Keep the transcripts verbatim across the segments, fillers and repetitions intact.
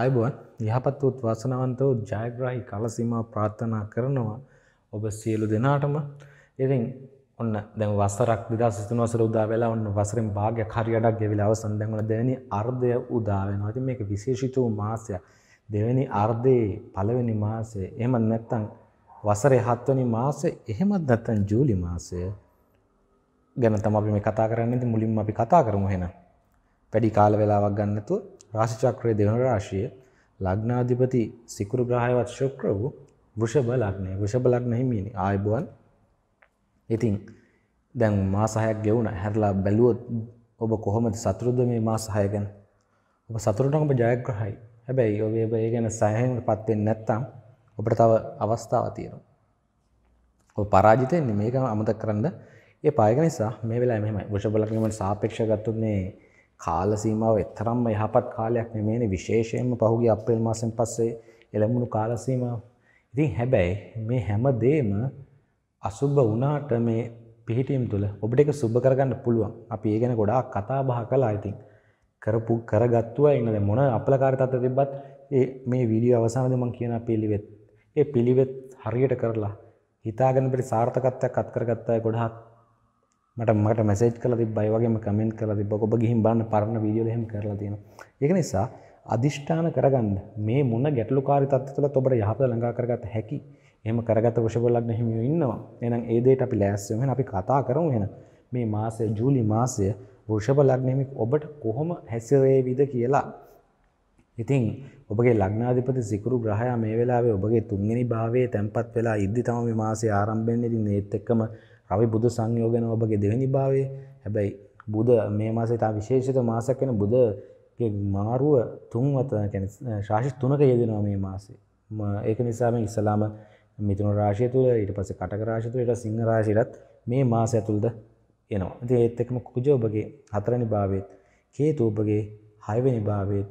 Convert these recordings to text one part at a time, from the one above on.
आयुबन යහපත් වූ වාසනාවන්ත වූ ජයග්‍රාහී කාල සීමාව ප්‍රාර්ථනා කරනවා ඔබ සියලු දෙනාටම. ඉතින් ඔන්න දැන් වසරක් දෙදාස් විසි තුන වසර උදා වෙලා ඔන්න වසරෙන් භාගයක් හරියටක් ගෙවිලා අවසන් දැන් ඔන්න දෙවෙනි අර්ධය උදා වෙනවා. ඉතින් මේක විශේෂිත වූ මාසයක්. දෙවෙනි අර්ධයේ පළවෙනි මාසය. එහෙම නැත්නම් වසරේ හත් වෙනි මාසය, එහෙමත් නැත්නම් ජූලි මාසය ගැන තමයි අපි මේ කතා කරන්නේ. ඉතින් මුලින්ම අපි කතා කරමු එහෙනම්. වැඩි කාල වේලාවක් ගන්න නැතුව රාශි චක්‍රයේ දෙවන රාශිය ලග්නාධිපති සිකුරු ග්‍රහයවත් ශුක්‍ර වූ වෘෂභ ලග්නය. වෘෂභ ලග්න හිමියනි ආයුබෝවන්. ඉතින් දැන් මාස හයක් ගෙවුණා. හැරලා බැලුවොත් ඔබ කොහොමද සතුටුද මේ මාස හය ගැන? ඔබ සතුටු නම් ඔබ ජයග්‍රහයි. හැබැයි ඔබ ඒ ගැන සෑහෙනපත් වෙන්නේ නැත්නම් ඔබට තව අවස්ථාවක් තියෙනවා. ඔබ පරාජිත වෙන්නේ. මේක අමතක කරන්න එපා. ඒක නිසා මේ වෙලාවේ මෙහෙමයි. වෘෂභ ලග්නයට සාපේක්ෂව ගත්තොත් මේ කාල සීමාව එතරම්ම යහපත් කාලයක් නෙමෙයි. විශේෂයෙන්ම පහුගිය අප්‍රේල් මාසෙන් පස්සේ එළඹුණු කාල සීමාව. ඉතින් හැබැයි මේ හැමදේම අසුබ වුණාට මේ පිහිටීම් තුළ ඔබට ඒක සුබ කරගන්න පුළුවන්. අපි ඒ ගැන ගොඩාක් කතා බහ කළා. ඉතින් කරපු කරගත්තුවා ඉන්නේ මොන අපලකාරී තත්ත්වෙ තිබ්බත් ඒ මේ වීඩියෝ අවසානයේදී මම කියන පිළිවෙත්. ඒ පිළිවෙත් හරියට කරලා හිතාගෙන පිට සාර්ථකත්වයක් අත් කරගත්ත අය ගොඩාක් මට මට මැසේජ් කරලා තිබ්බයි, වගේම කමෙන්ට් කරලා තිබ්බා. ඔබ ගිහින් බලන්න පරණ වීඩියෝ වල එහෙම කරලා තියෙනවා. ඒක නිසා අදිෂ්ඨාන කරගන්න මේ මොන ගැටලුකාරී තත්ත්වෙ තුළත් ඔබට යහපත ළඟා කරගත හැකි. එහෙම කරගත වෘෂභ ලග්න හිමියෝ ඉන්නවා. එහෙනම් ඒ දෙයට අපි ලෑස්ති වෙමු. එහෙනම් අපි කතා කරමු එහෙනම් මේ මාසයේ ජූලි මාසයේ වෘෂභ ලග්න හිමි ඔබට කොහොම හැසිරෙවිද කියලා. ඉතින් ඔබගේ ලග්නාධිපති සිකුරු ග්‍රහයා මේ වෙලාවේ ඔබගේ තුන්වෙනි භාවයේ තැන්පත් වෙලා ඉද්දි තමයි මේ මාසයේ ආරම්භ වෙන්නේ. ඉතින් ඒත් එක්කම රවි බුදු සංයෝගන ඔබගේ දෙවෙනි භාවයේ. හැබැයි බුද මේ මාසයේ තා විශේෂිත මාසයක් වෙන බුදගේ මාරුව තුන්වත කියන්නේ රාශි තුනක යෙදෙනවා මේ මාසයේ. ඒක නිසා මේ ඉස්ලාම මිතුන රාශිය තුළ ඊට පස්සේ කටක රාශිය තුළ ඊට සිංහ රාශියටත් මේ මාසය තුළද එනවා. ඉතින් ඒත් එක්කම කුජ ඔබගේ හතරවෙනි භාවයේත්, කේතු ඔබගේ හයවෙනි භාවයේත්,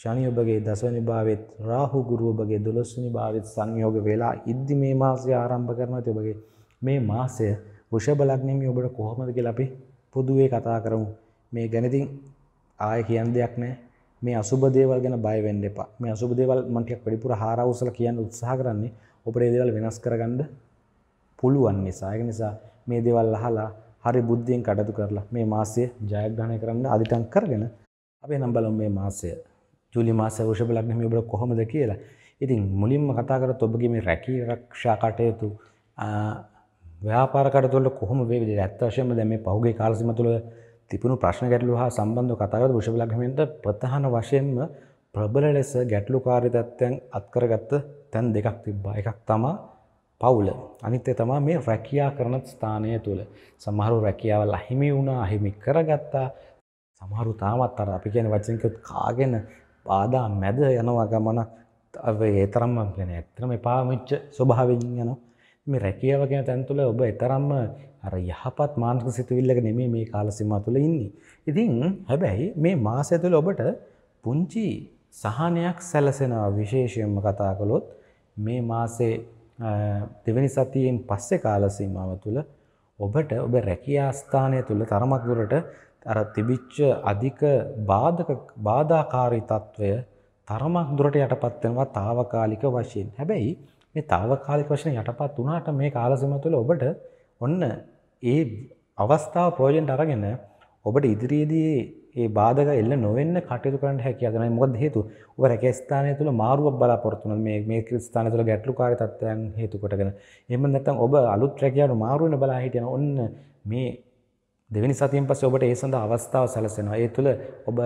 ශනි ඔබගේ දසවෙනි භාවයේත්, රාහු ගුරු ඔබගේ දොළොස්වෙනි භාවයේත් සංයෝග වෙලා ඉද්දි මේ මාසය ආරම්භ කරනවා. ඉතින් ඔබගේ මේ මාසය වෘෂභ ලග්නෙම ඔබට කොහොමද කියලා අපි පොදුවේ කතා කරමු. මේ ගැන ඉතින් ආයෙ කියන්න දෙයක් නැහැ. මේ අසුබ දේවල් ගැන බය වෙන්න එපා. මේ අසුබ දේවල් මම ටිකක් වැඩිපුර හාරවුසලා කියන්න උත්සාහ කරන්නේ ඔබට මේ දේවල් වෙනස් කරගන්න පුළුවන් නිසා. ඒක නිසා මේ දේවල් අහලා හරි බුද්ධියෙන් කටයුතු කරලා මේ මාසයේ ජයග්‍රහණය කරන්න අදිටන් කරගෙන අපි නම් බලමු මේ මාසය ජූලි මාසයේ වෘෂභ ලග්න හිමි ඔබට කොහොමද කියලා. ඉතින් මුලින්ම කතා කරත් ඔබගේ මේ රැකී ආරක්ෂා කටයුතු, ව්‍යාපාර කටයුතු වල කොහොම වේවිද? ඇත්ත වශයෙන්ම දැන් මේ පහුගිය කාල සීමාව තුළ තිබුණු ප්‍රශ්න ගැටලු හා සම්බන්ධව කතා කරද්දී වෘෂභ ලග්න හිමියන්ට ප්‍රධාන වශයෙන්ම ප්‍රබල ලෙස ගැටලුකාරී තත්ත්වයන් අත්කරගත්ත තැන් දෙකක් තිබ්බා. එකක් තමයි පවුල, අනිත් එක තමයි මේ රැකියා කරන ස්ථානය තුළ. සමහරව රැකියාවල් අහිමි වුණා, අහිමි කරගත්තා. සමහරව තාමත් අර අපි කියන වචෙන් කිව්වොත් කාගෙන ආදා මැද යනවා ගමනක්. ඒ තරම්ම කියන්නේ ඇත්තටම පාවෙච්ච ස්වභාවයෙන් යනවා. මේ රැකියාව කියන තැන් තුළ ඔබ තරම්ම අර යහපත් මානසික සිතුවිල්ලක නෙමෙයි මේ කාල සීමාව තුළ ඉන්නේ. ඉතින් හැබැයි මේ මාසය තුළ ඔබට පුංචි සහනයක් සැලසෙනවා. විශේෂයෙන්ම කතා කළොත් මේ මාසේ දෙවෙනි සතියෙන් පස්සේ කාල සීමාව තුළ ඔබට ඔබ රැකියා ස්ථානය තුළ තරමක් දුරට අර තිබිච්ච අධික බාධක බාධාකාරී తত্ত্বය තරමක් දුරට යටපත් වෙනවා తాවකාලික වශයෙන්. හැබැයි මේ తాවකාලික වශයෙන් යටපත් වුණාට මේ කාල සීමාව තුළ ඔබට ඔන්න ඒ අවස්ථාව ප්‍රයෝජනට අරගෙන ඔබට ඉදිරියේදී ඒ බාධක එල්ල නොවෙන්න කටයුතු කරන්න හැකියාව දෙනවා. මොකද හේතුව ඔබ රැකියා ස්ථානය තුළ මාරුවක් බලාපොරොත්තු වෙනවා. මේ මේ ස්ථානය තුළ ගැටලුකාරී තත්ත්වයන් හේතු කොටගෙන එහෙම නැත්නම් ඔබ අලුත් රැකියාවට මාරු වෙන බලා හිටියන ඔන්න මේ දෙවෙනි සතියෙන් පස්සේ ඔබට ඒ සඳහා අවස්ථාව සැලසෙනවා. ඒ තුළ ඔබ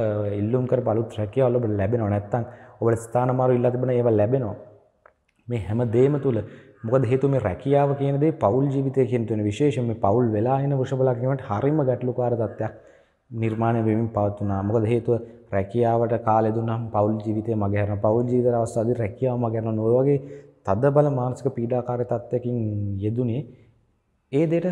ඉල්ලුම් කරපු අලුත් රැකියාවල් ඔබට ලැබෙනවා. නැත්නම් ඔබට ස්ථාන මාරු ඉල්ලා තිබුණා ඒවා ලැබෙනවා. මේ හැම දෙයක්ම තුළ මොකද හේතුව මේ රැකියාව කියන දේ පෞල් ජීවිතය කියන තුන විශේෂයෙන් මේ පෞල් වෙලා එන වෘෂභ ලග්නයට හරිම ගැටලුකාර තත්ත්වයක් නිර්මාණය වෙමින් පවතුනා. මොකද හේතුව රැකියාවට කාලය දුන්නාම පෞල් ජීවිතය මගහැරන, පෞල් ජීවිතේ අවස්ථාවේදී රැකියාව මගහැරන ඔය වගේ තදබල මානසික පීඩාකාරී තත්ත්වයකින් යෙදුනේ ඒ දෙයට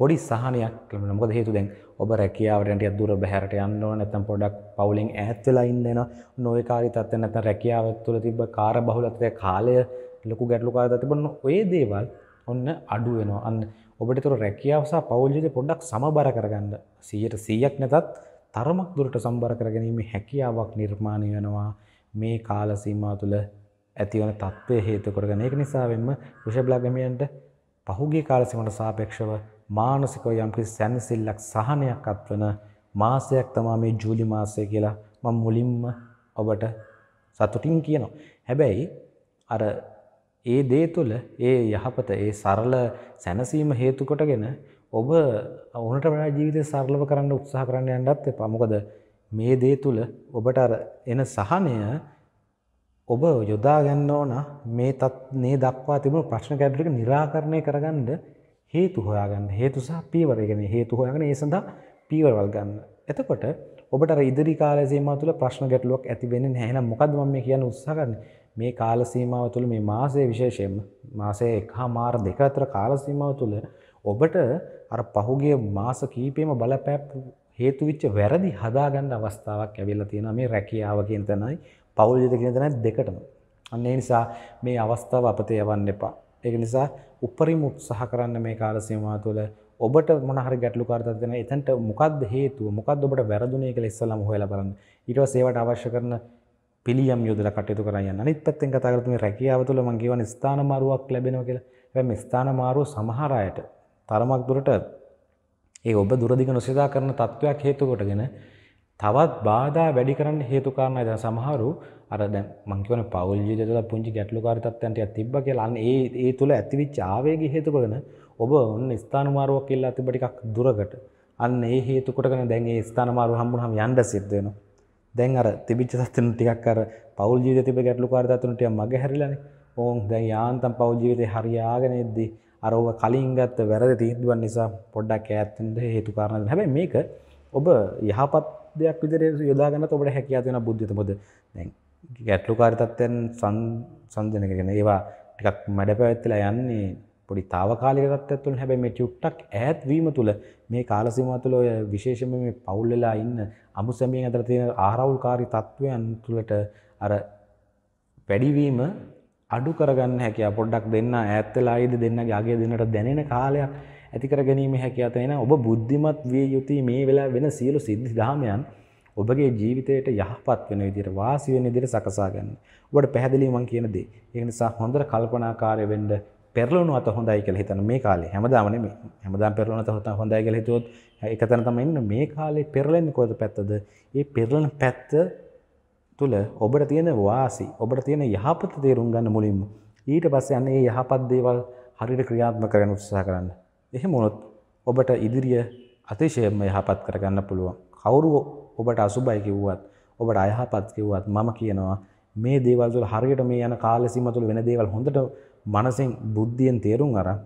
පොඩි සහනයක් ලැබුණා. මොකද හේතුව දැන් ඔබ රැකියාවට යන ටික දුර බැහැරට යන්න ඕන, නැත්නම් පොඩ්ඩක් පෞලෙන් ඈත් වෙලා ඉන්න වෙනවා. නොවේ කාර්ය තත්ත්වයක් නැත්නම් රැකියාව තුළ තිබ්බ කාර්ය බහුලත්වය කාලය ලොකු ගැටලුකාරී තිබුණා. ඔය දේවල් ඔන්න අඩු වෙනවා. අන්න ඔබට ඒතර රැකියාව සහ පෞල් ජීවිතේ පොඩ්ඩක් සමබර කරගන්න සීයට සීයක් නැතත් තරමක් දුරට සමබර කරගැනීමේ හැකියාවක් නිර්මාණය වෙනවා මේ කාල සීමාව තුළ ඇතිවන තත්ත්වය හේතු කරගෙන ඒක නිසාවෙන්ම වෘෂභ ලග්නයන්ට පහුගිය කාල සීමාවට සාපේක්ෂව මානසිකව යම්කිසි සැනසෙල්ලක් සහනයක් අත්වන මාසයක් තමයි මේ ජූලි මාසය කියලා මම මුලින්ම ඔබට සතුටින් කියනවා. හැබැයි අර ඒ දේ තුළ ඒ යහපත ඒ සරල සැනසීම හේතු කොටගෙන ඔබ වුණට වඩා ජීවිතය සරලව කරන්න උත්සාහ කරන්න යන්නත් එපා. මොකද මේ දේ තුළ ඔබට අර එන සහනය ඔබ යොදා ගන්න ඕන මේ තත් මේ දක්වා තිබුණු ප්‍රශ්න ගැටලු ටික निराකරණය කරගන්න හේතු හොයාගන්න. හේතු සහ පීවර කියන්නේ හේතු හොයාගෙන ඒ සඳහා පීවරවල් ගන්න. එතකොට ඔබට අර ඉදිරි කාල සීමාව තුළ ප්‍රශ්න ගැටලුවක් ඇති වෙන්නේ නැහැ. එහෙනම් මොකද්ද මම මේ කියන්න උත්සාහ කරන්නේ? මේ කාල සීමාව තුළ මේ මාසයේ විශේෂයෙන්ම මාසයේ එක හමාර දෙක අතර කාල සීමාව තුළ ඔබට අර පහුගිය මාස කීපෙම බලපෑපු හේතු වෙච්ච වැරදි හදා ගන්න අවස්ථාවක් ලැබිලා තියෙනවා. මේ රැකියාව කියන තැනයි පෞල් ජීවිත කියන තැනයි දෙකටම. අන්න ඒ නිසා මේ අවස්ථාව අපතේ යවන්න එපා. ඒක නිසා උපරිම උත්සාහ කරන්න මේ කාල සීමාව තුළ ඔබට මොන හරි ගැටලුකාර තත්ත්වයක් තියෙනවා එතනට මොකද්ද හේතුව? මොකද්ද ඔබට වැරදුනේ කියලා ඉස්සලාම හොයලා බලන්න. ඊට පස්සේ ඒවට අවශ්‍ය කරන පිළියම් යොදලා කටයුතු කරන්න යන්න. අනිත් පැත්තෙන් කතා කරලා තුමේ රැකියාව තුළ මම කියවන ස්ථාන මාරුවක් ලැබෙනවා කියලා. හැබැයි මේ ස්ථාන මාරුව සමහර අයට තරමක් දුරට ඒ ඔබ දුරදිග නොසිතා කරන තත්වයක් හේතු කොටගෙන තවත් බාධා වැඩි කරන්න හේතු කාරණා ඉතින් සමහරු අර දැන් මම කියවනේ පෞල් ජීවිතය තුළ පුංචි ගැටලුකාරී තත්ත්වයන් ටිකක් තිබ්බා කියලා. අන්න ඒ ඒ තුළ ඇතිවිච්ච ආවේගී හේතු කොටගෙන ඔබ ඔන්න ස්ථාන මාරුවක් කියලා තිබ්බ ටිකක් දුරකට. අන්න ඒ හේතු කොටගෙන දැන් ඒ ස්ථාන මාරුව හම්බුනහම යන්න සිද්ධ වෙනවා. දැන් අර තිබිච්ච තත්ත්වන ටිකක් අර පෞල් ජීවිතයේ තිබෙ ගැටලුකාරී තත්ත්වන ටික මග හැරිලානේ. ඕන් දැන් යාන්තම් පෞල් ජීවිතේ හරියාගෙන ඉද්දී අර ඔබ කලින් ගත්ත වැරදි තීන්දුවන් නිසා පොඩ්ඩක් ඈත්ෙන්ද හේතු කාරණා වෙනවා. හැබැයි මේක ඔබ යහපත් දෙයක් විදිහට යොදා ගන්නත් ඔබට හැකියාව තියෙන බුද්ධිය මොකද දැන් ගැටලුකාරී තත්ත්වයන් සංසන්දනය කරගෙන ඒවා ටිකක් මැඩපැවැත්තිලා යන්නේ පොඩි తాවකාලික තත්ත්වයක් තුළ. හැබැයි මේ චුට්ටක් ඈත් වීම තුළ මේ කාල සීමාව තුළ ඔය විශේෂයෙන්ම මේ පෞල් වෙලා ඉන්න අමුසැමියන් අතර තියෙන ආරවුල්කාරී තත්ත්වයන් තුළට අර වැඩිවීම අඩු කරගන්න හැකියාව පොඩ්ඩක් දෙන්න ඈත් වෙලා ඉද දෙන්නගේ අගය දෙන්නට දැනෙන කාලයක් ඇති කර ගැනීම හැකියාව තේන ඔබ බුද්ධිමත් විය යුතුයි. මේ වෙලාව වෙන සියලු සිද්ධි ධාමයන් ඔබගේ ජීවිතයට යහපත් වෙන විදිහට වාසි වෙන විදිහට සකසා ගන්න. ඔබට පැහැදිලිව මම කියන දේ. ඒ නිසා හොඳට කල්පනාකාරී වෙන්න පෙරලුණු අත හොඳයි කියලා හිතන මේ කාලේ හැමදාම නෙමෙයි හැමදාම පෙරලුණු අත හොඳයි කියලා හිතුවොත් එක තැන තමයි ඉන්නේ. මේ කාලේ පෙරලෙන්නේ කොහොමද පැත්තද? මේ පෙරලන පැත්ත තුල ඔබට තියෙන වාසි ඔබට තියෙන යහපත තේරුම් ගන්න මුලින්ම. ඊට පස්සේ අන්න ඒ යහපත් දේවල් හරියට ක්‍රියාත්මක කරගෙන උත්සාහ කරන්න. එහෙම වුණොත් ඔබට ඉදිරිය අතිශයම යහපත් කරගන්න පුළුවන්. කවුරු ඔබට අසුබයි කිව්වත් ඔබට අයහපත් කිව්වත් මම කියනවා මේ දේවල් වල හරියට මේ යන කාල සීමාව තුල වෙන දේවල් හොඳට මනසෙන් බුද්ධියෙන් තේරුම් අරන්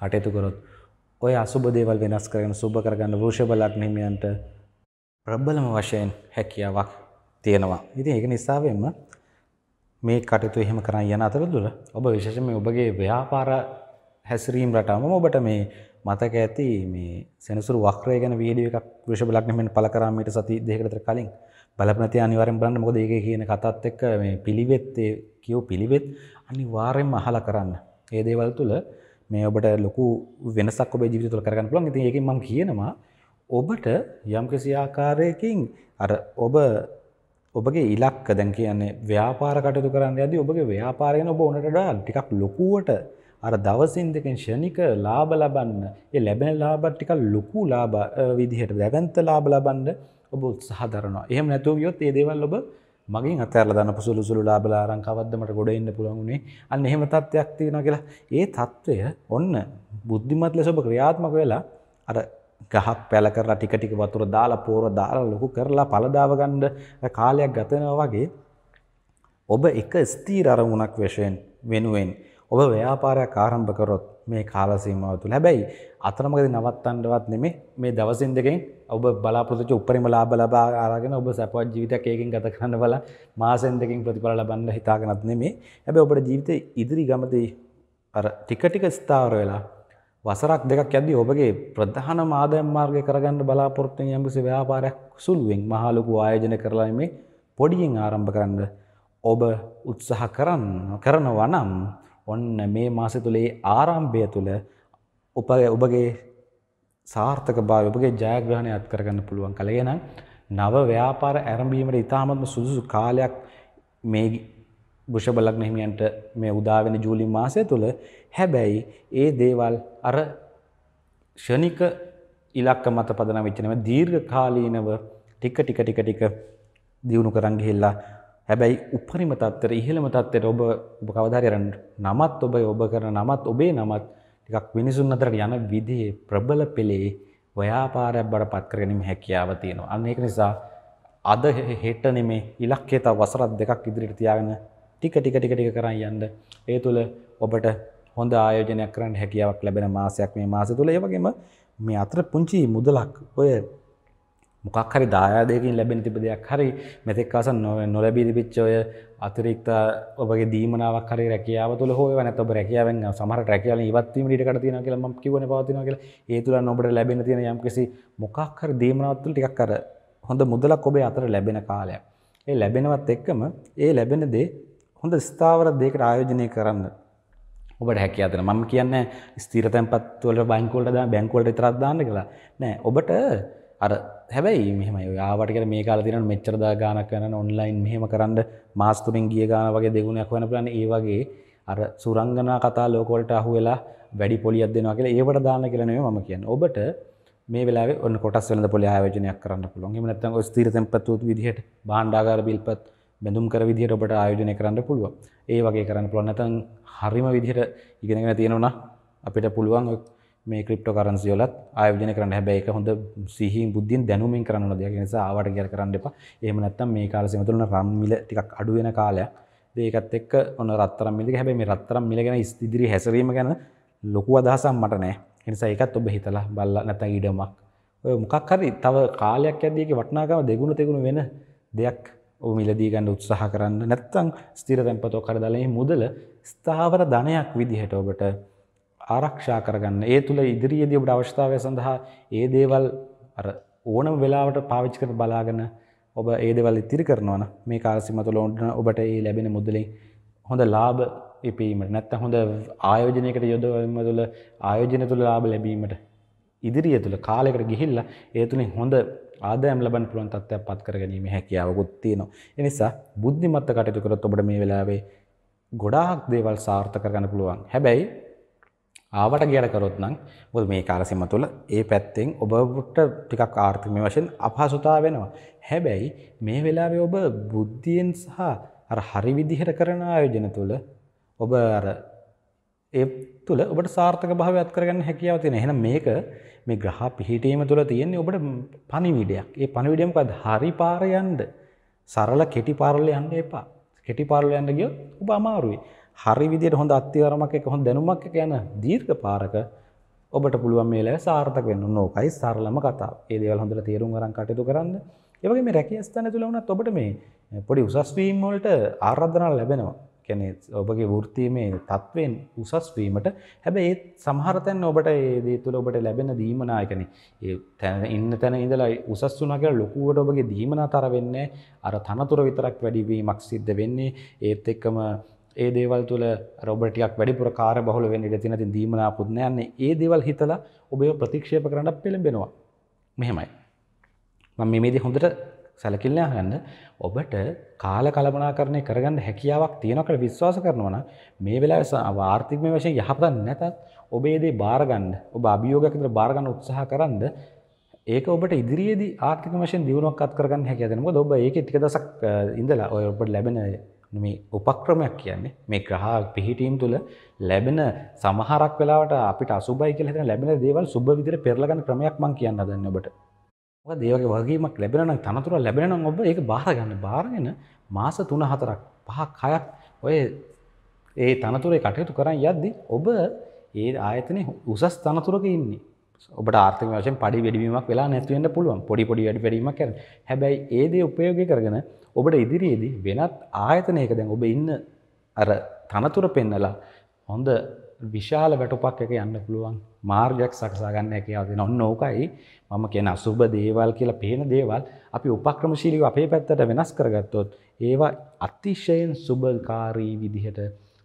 කටයුතු කරොත් ඔය අසුබ දේවල් වෙනස් කරගෙන සුබ කරගන්න වෘෂභ ලග්න හිමියන්ට ප්‍රබලම වශයෙන් හැකියාවක් තියෙනවා. ඉතින් ඒක නිසාවෙන්ම මේ කටයුතු එහෙම කරන් යන අතරතුර ඔබ විශේෂයෙන්ම ඔබගේ ව්‍යාපාර හැසිරීම් රටාවම ඔබට මේ මතක ඇති මේ සෙනසුරු වක්‍රය ගැන වීඩියෝ එකක් වෘෂභ ලග්න හිමියන් පළ කරා මීට සති දෙකකට විතර කලින්. බලපන්න තිය අනිවාර්යෙන් බලන්න. මොකද ඒකේ කියන කතාවත් එක්ක මේ පිළිවෙත් ඒ කියෝ පිළිවෙත් අනිවාර්යෙන්ම අහලා කරන්න. මේ දේවල් තුල මේ ඔබට ලොකු වෙනසක් ඔබේ ජීවිතය තුළ කරගන්න පුළුවන්. ඉතින් ඒකෙන් මම කියනවා ඔබට යම්කිසි ආකාරයකින් අර ඔබ ඔබගේ ඉලක්ක දැන් කියන්නේ ව්‍යාපාර කටයුතු කරන්න යද්දී ඔබගේ ව්‍යාපාරය ගැන ඔබ උනට වඩා ටිකක් ලොකුවට අර දවසින් දෙකෙන් ශනික ලාභ ලබන්න ඒ ලැබෙන ලාභ ටිකක් ලොකු ලාභ විදිහට දැවැන්ත ලාභ ලබන්න ඔබ උත්සාහ දරනවා. එහෙම නැතුව ගියොත් මේ දේවල් ඔබ මගෙන් අතහැරලා දාන පසුළු සුළු ලාභලා අරන් කවද්දමට ගොඩ එන්න පුළුවන් උනේ. අන්න එහෙම තත්ත්වයක් තියෙනවා කියලා. ඒ තත්ත්වය ඔන්න බුද්ධිමත් ලෙස ඔබ ක්‍රියාත්මක වෙලා අර ගහක් පැල කරලා ටික ටික වතුර දාලා පොර දාලා ලොකු කරලා පළ දාව ගන්න කාලයක් ගත වෙනවා වගේ ඔබ එක ස්ථීර අරමුණක් වශයෙන් වෙනුවෙන් ඔබ ව්‍යාපාරයක් ආරම්භ කරොත් මේ කාල සීමාව තුළ හැබැයි අතරමඟදී නවත්තන්නවත් නෙමෙයි මේ දවසින් දෙකෙන් ඔබ බලාපොරොත්තු වෙච්ච උපරිම ලාභ ලබා අරගෙන ඔබ සපවත් ජීවිතයක් ඒකෙන් ගත කරන්න බලා මාසෙන් දෙකෙන් ප්‍රතිඵල ලබන්න හිතාගෙනත් නෙමෙයි. හැබැයි ඔබේ ජීවිතේ ඉදිරි ගමනදී අර ටික ටික ස්ථාවර වෙලා වසරක් දෙකක් යද්දී ඔබගේ ප්‍රධානම ආදායම් මාර්ගය කරගන්න බලාපොරොත්තු වෙන යම්කිසි ව්‍යාපාරයක් සුළුවෙන් මහ ලොකු ආයෝජන කරලා මේ පොඩියෙන් ආරම්භ කරන්න ඔබ උත්සාහ කරන කරනවා නම් ඔන්න මේ මාසය තුළ ඒ ආරම්භය තුළ ඔබගේ ඔබගේ සාර්ථකභාවය ඔබගේ ජයග්‍රහණය අත්කර ගන්න පුළුවන්. කලේ නම් නව ව්‍යාපාර ආරම්භීමේ ඉතාමත්ම සුදුසු කාලයක් මේ බුෂ බලක් නැහිමියන්ට මේ උදා වෙන ජූලි මාසය තුල හැබැයි ඒ දේවල් අර ෂණික ඉලක්ක මත පදනම් වෙච්ච නෙමෙයි දීර්ඝ කාලීනව ටික ටික ටික ටික දියුණු කරන් ගිහිල්ලා හැබැයි උපරිම තත්ත්වයට ඉහළම තත්ත්වයට ඔබ ඔබ කවදා හරි යන්න නමත් ඔබ ඔබ කරන නමත් ඔබේ නමත් ටිකක් මිනිසුන් අතරට යන විදිහේ ප්‍රබල පෙළේ ව්‍යාපාරයක් බරපත් කරගැනීම හැකියාව තියෙනවා. අන්න ඒක නිසා අද හෙට නෙමේ ඉලක්කය තව වසරක් දෙකක් ඉදිරියට තියාගෙන ටික ටික ටික ටික කරන් යන්න. ඒ තුල ඔබට හොඳ ආයෝජනයක් කරන්න හැකියාවක් ලැබෙන මාසයක් මේ මාසය තුල. ඒ වගේම මේ අතර පුංචි මුදලක් ඔය මොකක් හරි දායාදයකින් ලැබෙන තිබ දෙයක් හරි මෙතෙක් කාස නොලැබී තිබිච්ච ඔය අතිරික්ත ඔබගේ දීමනාවක් හරි රැකියාව තුළ හෝ වේවා නැත්නම් ඔබ රැකියාවෙන් සමහර රැකියාවලින් ඉවත් වීම ඊට කට තියෙනවා කියලා මම කියවනේ පවතිනවා කියලා ඒ තුලන් ඔබට ලැබෙන තියෙන යම්කිසි මොකක් හරි දීමනාවක් තුළ ටිකක් අර හොඳ මුදලක් ඔබේ අතර ලැබෙන කාලයක් ඒ ලැබෙනවත් එක්කම ඒ ලැබෙන දේ හොඳ ස්ථාවර දෙයකට ආයෝජනය කරන්න ඔබට හැකියාව තියෙනවා. මම කියන්නේ ස්ථිර තැන්පත් වල බැංකු වලට දාන්න බැංකු වලට විතරක් දාන්න කියලා නෑ. ඔබට අර හැබැයි මෙහෙම ආවට කියලා මේ කාලේ තියෙනවා මෙච්චර දා ගානක් කරන ඔන්ලයින් මෙහෙම කරන්ද මාස තුනෙන් ගිය ගාන වගේ දෙගුණයක් වෙන පුළුවන්. ඒ වගේ අර සුරංගනා කතා ලෝක වලට අහු වෙලා වැඩි පොලියක් දෙනවා කියලා ඒවට දාන්න කියලා නෙමෙයි මම කියන්නේ. ඔබට මේ වෙලාවේ ඔන්න කොටස් වෙනද පොලිය ආයෝජනයක් කරන්න පුළුවන්. එහෙම නැත්නම් ඔය ස්ථිර tempattu විදිහට භාණ්ඩාගාර බිල්පත් බඳුම් කර විදිහට ඔබට ආයෝජනය කරන්න පුළුවන්. ඒ වගේ කරන්න පුළුවන්. නැත්නම් හරිම විදිහට ඉගෙනගෙන තියෙනවා නම් අපිට පුළුවන් මේ ක්‍රිප්ටෝ කරන්සි වලත් ආයෝජනය කරන්න. හැබැයි ඒක හොඳ සිහියෙන් බුද්ධියෙන් දැනුමින් කරන්න ඕන දෙයක්. ඒ නිසා ආවට ගියර කරන්න එපා. එහෙම නැත්නම් මේ කාල සීම තුන රම් මිල ටිකක් අඩු වෙන කාලයක්. ඒකත් එක්ක ඔන්න රත්තරන් මිල එක. හැබැයි මේ රත්තරන් මිල ගැන ඉදිරි හැසිරීම ගැන ලොකු අදහසක් මට නැහැ. ඒ නිසා ඒකත් ඔබ හිතලා බලලා නැත්නම් ඊඩමක් ඔය මොකක් හරි තව කාලයක් යද්දී ඒකේ වටිනාකම දෙගුණ තෙගුණ වෙන දෙයක් ඔබ මිලදී ගන්න උත්සාහ කරන්න. නැත්නම් ස්ථිර tempatක් කර දාලා මේ මුදල ස්ථාවර ධනයක් විදිහට ඔබට ආරක්ෂා කරගන්න. ඒ තුල ඉදිරියේදී ඔබට අවශ්‍යතාවය සඳහා ඒ දේවල් අර ඕනම වෙලාවට පාවිච්චි කර බලාගෙන ඔබ ඒ දේවල් ඉතිරි කරනවා නම් මේ කාල සීමාව තුළ ඔබට ඒ ලැබෙන මුදලෙන් හොඳ ලාභ ඉපීමට නැත්නම් හොඳ ආයෝජනයකට යොදවීම තුළ ආයෝජන තුළ ලාභ ලැබීමට ඉදිරිය තුළ කාලයකට ගිහිල්ලා ඒ තුලින් හොඳ ආදායම් ලබන්න පුළුවන් තත්ත්වයක් පත් කර ගැනීම හැකියාවකුත් තියෙනවා. ඒ නිසා බුද්ධිමත්ව කටයුතු කරොත් ඔබට මේ වෙලාවේ ගොඩාක් දේවල් සාර්ථක කරගන්න පුළුවන්. හැබැයි ආවට ගියර කරොත් නම් මොකද මේ කාල සීමාව තුළ ඒ පැත්තෙන් ඔබට ටිකක් ආර්ථිකමය වශයෙන් අපහසුතාව වෙනවා. හැබැයි මේ වෙලාවේ ඔබ බුද්ධියෙන් සහ අර හරි විදිහට කරන ආයෝජන තුළ ඔබ අර ඒ තුළ ඔබට සාර්ථක භාවයක් කරගන්න හැකියාව තියෙනවා. එහෙනම් මේක මේ ග්‍රහ පිහිටීම තුළ තියෙන්නේ ඔබට පණිවිඩයක්. ඒ පණිවිඩය මොකද්ද? හරි පාර යන්න. සරල කෙටි පාරවල යන්න එපා. කෙටි පාරවල යන්න ගියොත් ඔබ අමාරුයි. හරි විදියට හොඳ අත්විවරමක් එක හොඳ දැනුමක් එක යන දීර්ඝ පාරක ඔබට පුළුවන් මේ ලැබ සාර්ථක වෙන්න. ඕකයි සරලම කතාව. ඒ දේවල් හොඳට තේරුම් ගන්න කටයුතු කරන්න. ඒ වගේ මේ රැකියා ස්ථාන තුල වුණත් ඔබට මේ පොඩි උසස් වීම වලට ආරාධනාවක් ලැබෙනවා. කියන්නේ ඔබගේ වෘත්තීමේ තත්වෙන් උසස් වීමට. හැබැයි ඒ සමහර තැන් ඔබට ඒ දේ තුල ඔබට ලැබෙන දීමනා එකනේ. ඒ තැන ඉන්න තැන ඉඳලා උසස් වුණා කියලා ලොකුවට ඔබගේ දීමනා තර වෙන්නේ අර තනතුර විතරක් වැඩි වීමක් සිද්ධ වෙන්නේ. ඒත් එක්කම ඒ දේවල් තුල රොබට් ටිකක් වැඩිපුර කාර්යබහුල වෙන්න ඉඩ තියෙන තින් දීමනාපුත් නැන්නේ. ඒ දේවල් හිතලා ඔබේ ප්‍රතික්ෂේප කරන්න පෙළඹෙනවා. මෙහෙමයි. මම මේ මේදී හොඳට සැලකිල්ල ගන්න. ඔබට කාල කලමනාකරණය කරගන්න හැකියාවක් තියෙනවා කියලා විශ්වාස කරනවා නම් මේ වෙලාවේ ආර්ථිකමය වශයෙන් යහපත් නැතත් ඔබේ දේ බාර ගන්න, ඔබ අභියෝගයක් විතර බාර ගන්න උත්සාහ කරන්ද ඒක ඔබට ඉදිරියේදී ආර්ථික වශයෙන් දියුණුවක් අත් කරගන්න හැකියාව දෙනවා. මොකද ඔබ ඒකේ ටික දවසක් ඉඳලා ඔය ඔබට ලැබෙන මේ උපක්‍රමයක් කියන්නේ මේ ග්‍රහ පිහිටීම් තුළ ලැබෙන සමහරක් වෙලාවට අපිට අසුබයි කියලා හිතන ලැබෙන දේවල් සුබ විදිහට පෙරලා ගන්න ක්‍රමයක් මම කියන්න හදන්නේ ඔබට. මොකද ඒ වගේ වගකීමක් ලැබෙනවා නම් තනතුරක් ලැබෙනවා නම් ඔබ ඒක බාර ගන්න. බාරගෙන මාස තුන හතරක් පහක් හයක් ඔය ඒ තනතුරේ කටයුතු කරන් යද්දී ඔබ ඒ ආයතනයේ උසස් තනතුරක ඉන්නේ. ඔබට ආර්ථික වශයෙන් පඩි වැඩිවීමක් වෙලා නැති වෙන්න පුළුවන්. පොඩි පොඩි වැඩි වැඩිවීමක් කරන්න. හැබැයි ඒ දේ උපයෝගී කරගෙන ඔබට ඉදිරියේදී වෙනත් ආයතනයක දැන් ඔබ ඉන්න අර තනතුර පෙන්නලා හොඳ විශාල වැටුපක් එක යන්න පුළුවන් මාර්ගයක් සකසා ගන්න හැකියාව දෙන. ඔන්න ඕකයි මම කියන අසුබ දේවල් කියලා පේන දේවල් අපි උපක්‍රමශීලීව අපේ පැත්තට වෙනස් කරගත්තොත් ඒවා අතිශයින් සුබකාරී විදිහට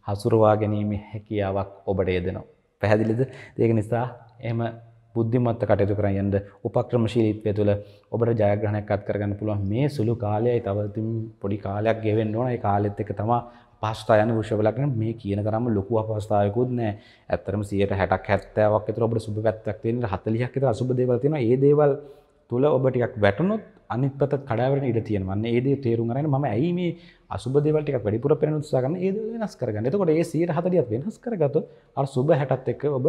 හසුරවා ගැනීම හැකියාවක් ඔබට ලැබෙනවා. පැහැදිලිද? ඒක නිසා එහෙම बुद्धिमत्ता कटयु करන්න उपक्रमशीलीत्वය තුළ ඔබට ජයග්‍රහණයක් අත් කරගන්න පුළුවන් මේ සුළු කාලයයි තව පොඩි කාලයක් ගෙවෙන්න ඕන ඒ කාලෙත් එක තමයි පාස්තා යන වෘෂභලග්න මේ කියන තරම්ම ලොකු අපහසුතාවයකුත් නැහැ ඇත්තටම සියයට හැටක් හැත්තෑවක් අතර ඔබට සුබ පැත්තක් තියෙන හතළිහක් අතර අසුබ දේවල් තියෙනවා ඒ දේවල් තුල ඔබ ටිකක් වැටුනොත් අනිත් පැත්ත කඩාවැටෙන ඉඩ තියෙනවා අන්න ඒ දේ තේරුම් අරගෙන මම ඇයි මේ අසුබ දේවල් ටිකක් වැඩිපුර පෙන්වන්න උත්සාහ කරන්නේ ඒ දේ වෙනස් කරගන්න එතකොට ඒ සියයට හතළිහත් වෙනස් කරගත්තොත් අර සුබ හැටත් එක්ක ඔබ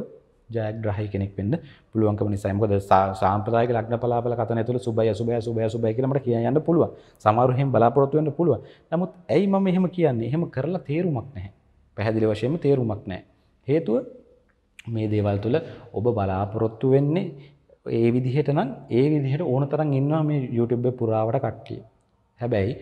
ජයග්‍රහී කෙනෙක් වෙන්න පුළුවන්කම නිසා මොකද සාම්ප්‍රදායික ලග්න පලාපල කතන ඇතුළේ සුභය අසුභය අසුභය අසුභය කියලා මට කියන්න යන්න පුළුවන් සමහරව එහෙම බලාපොරොත්තු වෙන්න පුළුවන් නමුත් ඇයි මම එහෙම කියන්නේ එහෙම කරලා තේරුමක් නැහැ පැහැදිලි වශයෙන්ම තේරුමක් නැහැ හේතුව මේ දේවල් තුළ ඔබ බලාපොරොත්තු වෙන්නේ ඒ විදිහට නම් ඒ විදිහට ඕන තරම් ඉන්නවා මේ YouTube එක පුරාවට කට්ටිය හැබැයි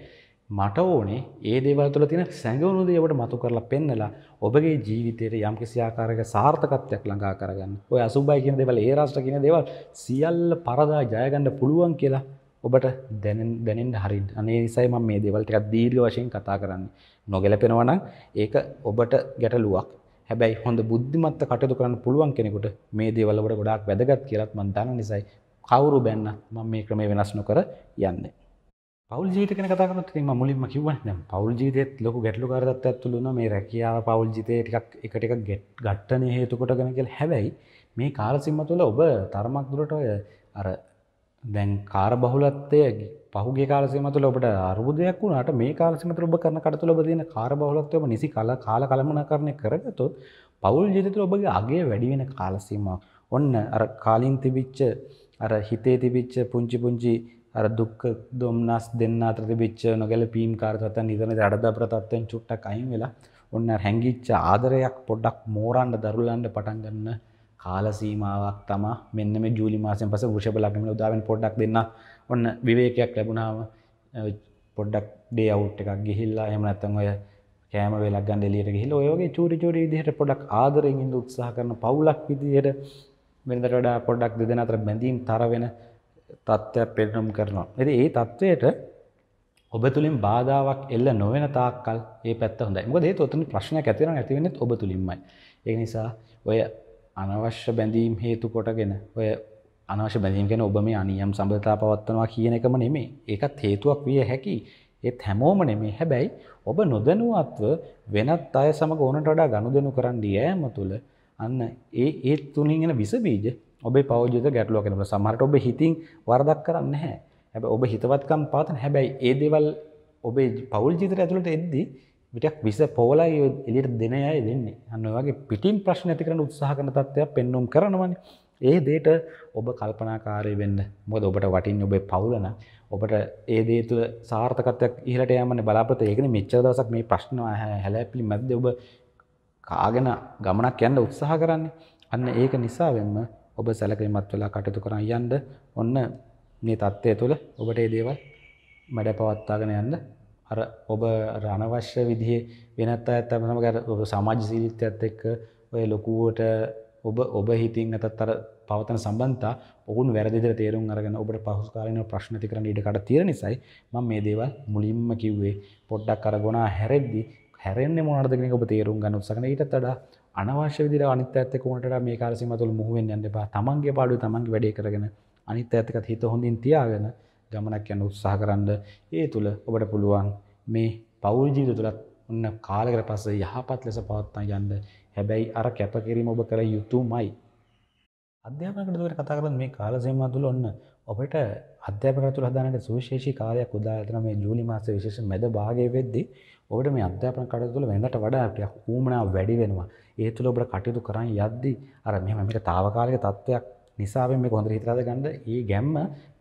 මට ඕනේ ඒ දේවල් තුළ තියෙන සැඟවුණු දේ ඔබට මතු කරලා පෙන්නලා ඔබගේ ජීවිතයට යම්කිසි ආකාරයක සාර්ථකත්වයක් ළඟා කරගන්න. ඔය අසුභයි කියන දේවල්, ඒ රාශිය කියන දේවල් සියල්ල පරදා ජය ගන්න පුළුවන් කියලා ඔබට දැනෙන්න දැනෙන්න හරියට. අනේ නිසයි මම මේ දේවල් ටිකක් දීර්ඝ වශයෙන් කතා කරන්නේ. නොගැලපෙනවා නම් ඒක ඔබට ගැටලුවක්. හැබැයි හොඳ බුද්ධිමත්ව කටයුතු කරන්න පුළුවන් කෙනෙකුට මේ දේවල් ඔබට ගොඩාක් වැදගත් කියලා මම දන්න නිසයි කවුරු බැන්න මම මේ ක්‍රමය වෙනස් නොකර යන්නේ. පවුල් ජීවිත ගැන කතා කරනකොට ඉතින් මම මුලින්ම කිව්වනේ දැන් පවුල් ජීවිතයේත් ලොකු ගැටලුකාර තත්ත්වයක් තුළුණා මේ රැකියාව පවුල් ජීවිතේ ටිකක් එකට එක ගැට්ටනේ හේතු කොටගෙන කියලා. හැබැයි මේ කාල සීමා තුළ ඔබ තරමක් දුරට ඔය අර දැන් කාර්ය බහුලත්වයේ පහුගිය කාල සීමා තුළ ඔබට අරුබුදයක් වුණාට මේ කාල සීමා තුළ ඔබ කරන කටයුතු වල තියෙන කාර්ය බහුලත්වයම නිසි කාල කාල කලමනාකරණය කරගත්තොත් පවුල් ජීවිත තුළ ඔබගේ අගය වැඩි වෙන කාල සීමාවක්. ඔන්න අර කාලින් තිබිච්ච අර හිතේ තිබිච්ච පුංචි පුංචි අර දුක් දුම්නස් දෙන්න අතර තිබිච්ච නොගැලපීම් කාර්යතත් නිතරම අඩදාපර තත්ත්වෙන් චුට්ටක් අයින් වෙලා ඔන්න හැංගිච්ච ආදරයක් පොඩ්ඩක් මෝරන්න දරුලන්න පටන් ගන්න කාල සීමාවක් තමයි මෙන්න මේ ජූලි මාසයෙන් පස්සේ වෘෂභ ලග්නෙ උදා වෙන පොඩ්ඩක් දෙන්න ඔන්න විවේකයක් ලැබුණාම පොඩ්ඩක් ඩේ අවුට් එකක් ගිහිල්ලා එහෙම නැත්නම් ඔය කෑම වේලක් ගන්න එළියට ගිහිල්ලා ඔය වගේ චූටි චූටි විදිහට පොඩ්ඩක් ආදරයෙන් ඉඳ උත්සාහ කරන පවුලක් විදිහට වෙනදට වඩා පොඩ්ඩක් දෙදෙනා අතර බැඳීම් තර වෙන तत्व पेरम करना ये तत्व ඔබ තුලින් බාධාවක් එල්ල නොවන තාක්කල් මේ පැත්ත හොඳයි. මොකද හේතුව ඔතන ප්‍රශ්නයක් ඇති වෙනවා නැති වෙන්නේ ඔබ තුලින්මයි. ඒ නිසා ඔය අනවශ්‍ය බැඳීම් හේතු කොටගෙන ඔය අනවශ්‍ය බැඳීම් කියන්නේ ඔබ මේ අනියම් සම්බන්ධතා පවත්වනවා කියන එකම නෙමෙයි. ඒකත් හේතුවක් විය හැකි. ඒත් හැමෝම නෙමෙයි. හැබැයි ඔබ නොදැනුවත්ව වෙනත් අය සමග ඕනට වඩා ගනුදෙනු කරන් දියෑම තුල අන්න ඒ ඒ තුලින් එන විස බීජ ඔබේ පෞද්ගලික ගැටලුවක් වෙනවා. සමහරට ඔබ හිතින් වරදක් කරන්නේ නැහැ. හැබැයි ඔබ හිතවත්කම් පාතන හැබැයි ඒ දේවල් ඔබේ පෞල් ජීවිතය ඇතුළට එද්දී විතක් විස පොවලයි එළියට දෙන අය දෙන්නේ. අන්න ඔය වගේ පිටින් ප්‍රශ්න ඇති කරන උත්සාහ කරන තත්ත්වයක් පෙන්වුම් කරනවානේ. ඒ දෙයට ඔබ කල්පනාකාරී වෙන්න. මොකද ඔබට වටින්නේ ඔබේ පෞල නම් ඔබට ඒ දේ තුළ සාර්ථකත්වයක් ඉහළට යෑමනේ බලාපොරොත්තු. ඒකනේ මෙච්චර දවසක් මේ ප්‍රශ්න හැලැපිලි මැද්දේ ඔබ කාගෙන ගමනක් යන්න උත්සාහ කරන්නේ. අන්න ඒක නිසා වෙන්න ඔබ සැලකිලිමත් වෙලා කටයුතු කරන් යන්න ඔන්න මේ தත්ත්වය තුළ ඔබට මේ දේවල් මඩ පවත්වාගෙන යන්න අර ඔබ අනවශ්‍ය විදිහේ වෙනත් අයත් සමග අර ඔබ සමාජශීලීත්වයත් එක්ක ඔය ලොකුවට ඔබ ඔබ හිතින් නැතත් අර පවතන සම්බන්ධතා වුණු වැරදි විදිහට තේරුම් අරගෙන ඔබට පහසු කාලින ප්‍රශ්න ඇති කරන්න ඊට කඩ තියෙන නිසායි මම මේ දේවල් මුලින්ම කිව්වේ පොඩ්ඩක් අර ගොනා හැරෙද්දි හැරෙන්නේ මොනවද කියන එක ඔබ තේරුම් ගන්න උත්සාහ කරන ඊටත් වඩා අනවශ්‍ය විදිහට අනිත් පැත්තට කොහොමද මේ කාල සීමාව තුළ මුහු වෙන්න යන්න එපා. තමන්ගේ පාඩුවේ තමන්ගේ වැඩේ කරගෙන අනිත් පැත්තට හිත හොඳින් තියාගෙන ගමනක් යන උත්සාහ කරන්න. ඒ තුළ ඔබට පුළුවන් මේ පෞල් ජීවිතය තුළත් ඔන්න කාලයකට පස්සේ යහපත් ලෙස පවත්වා යන්න. හැබැයි අර කැපකිරීම ඔබ කර යුතුමයි. අධ්‍යාපනකට දුර කතා කරලා මේ කාල සීමාව තුළ ඔන්න ඔබට අධ්‍යාපනය තුළ හදාගන්න සුවිශේෂී කාර්යයක් උදාහරණ මේ ජූලි මාසයේ විශේෂ මැද භාගයේ වෙද්දී ඔබට මේ අධ්‍යාපන කටයුතු තුළ වෙනදට වඩා ටිකක් ඌමනාව වැඩි වෙනවා. ඒ තුළ ඔබට කටයුතු කරන් යද්දී අර මෙහෙම මේක తాවකාලික තත්වයක් නිසා වෙන මේක හොඳට හිතලා ගන්න. ඒ ගැම්ම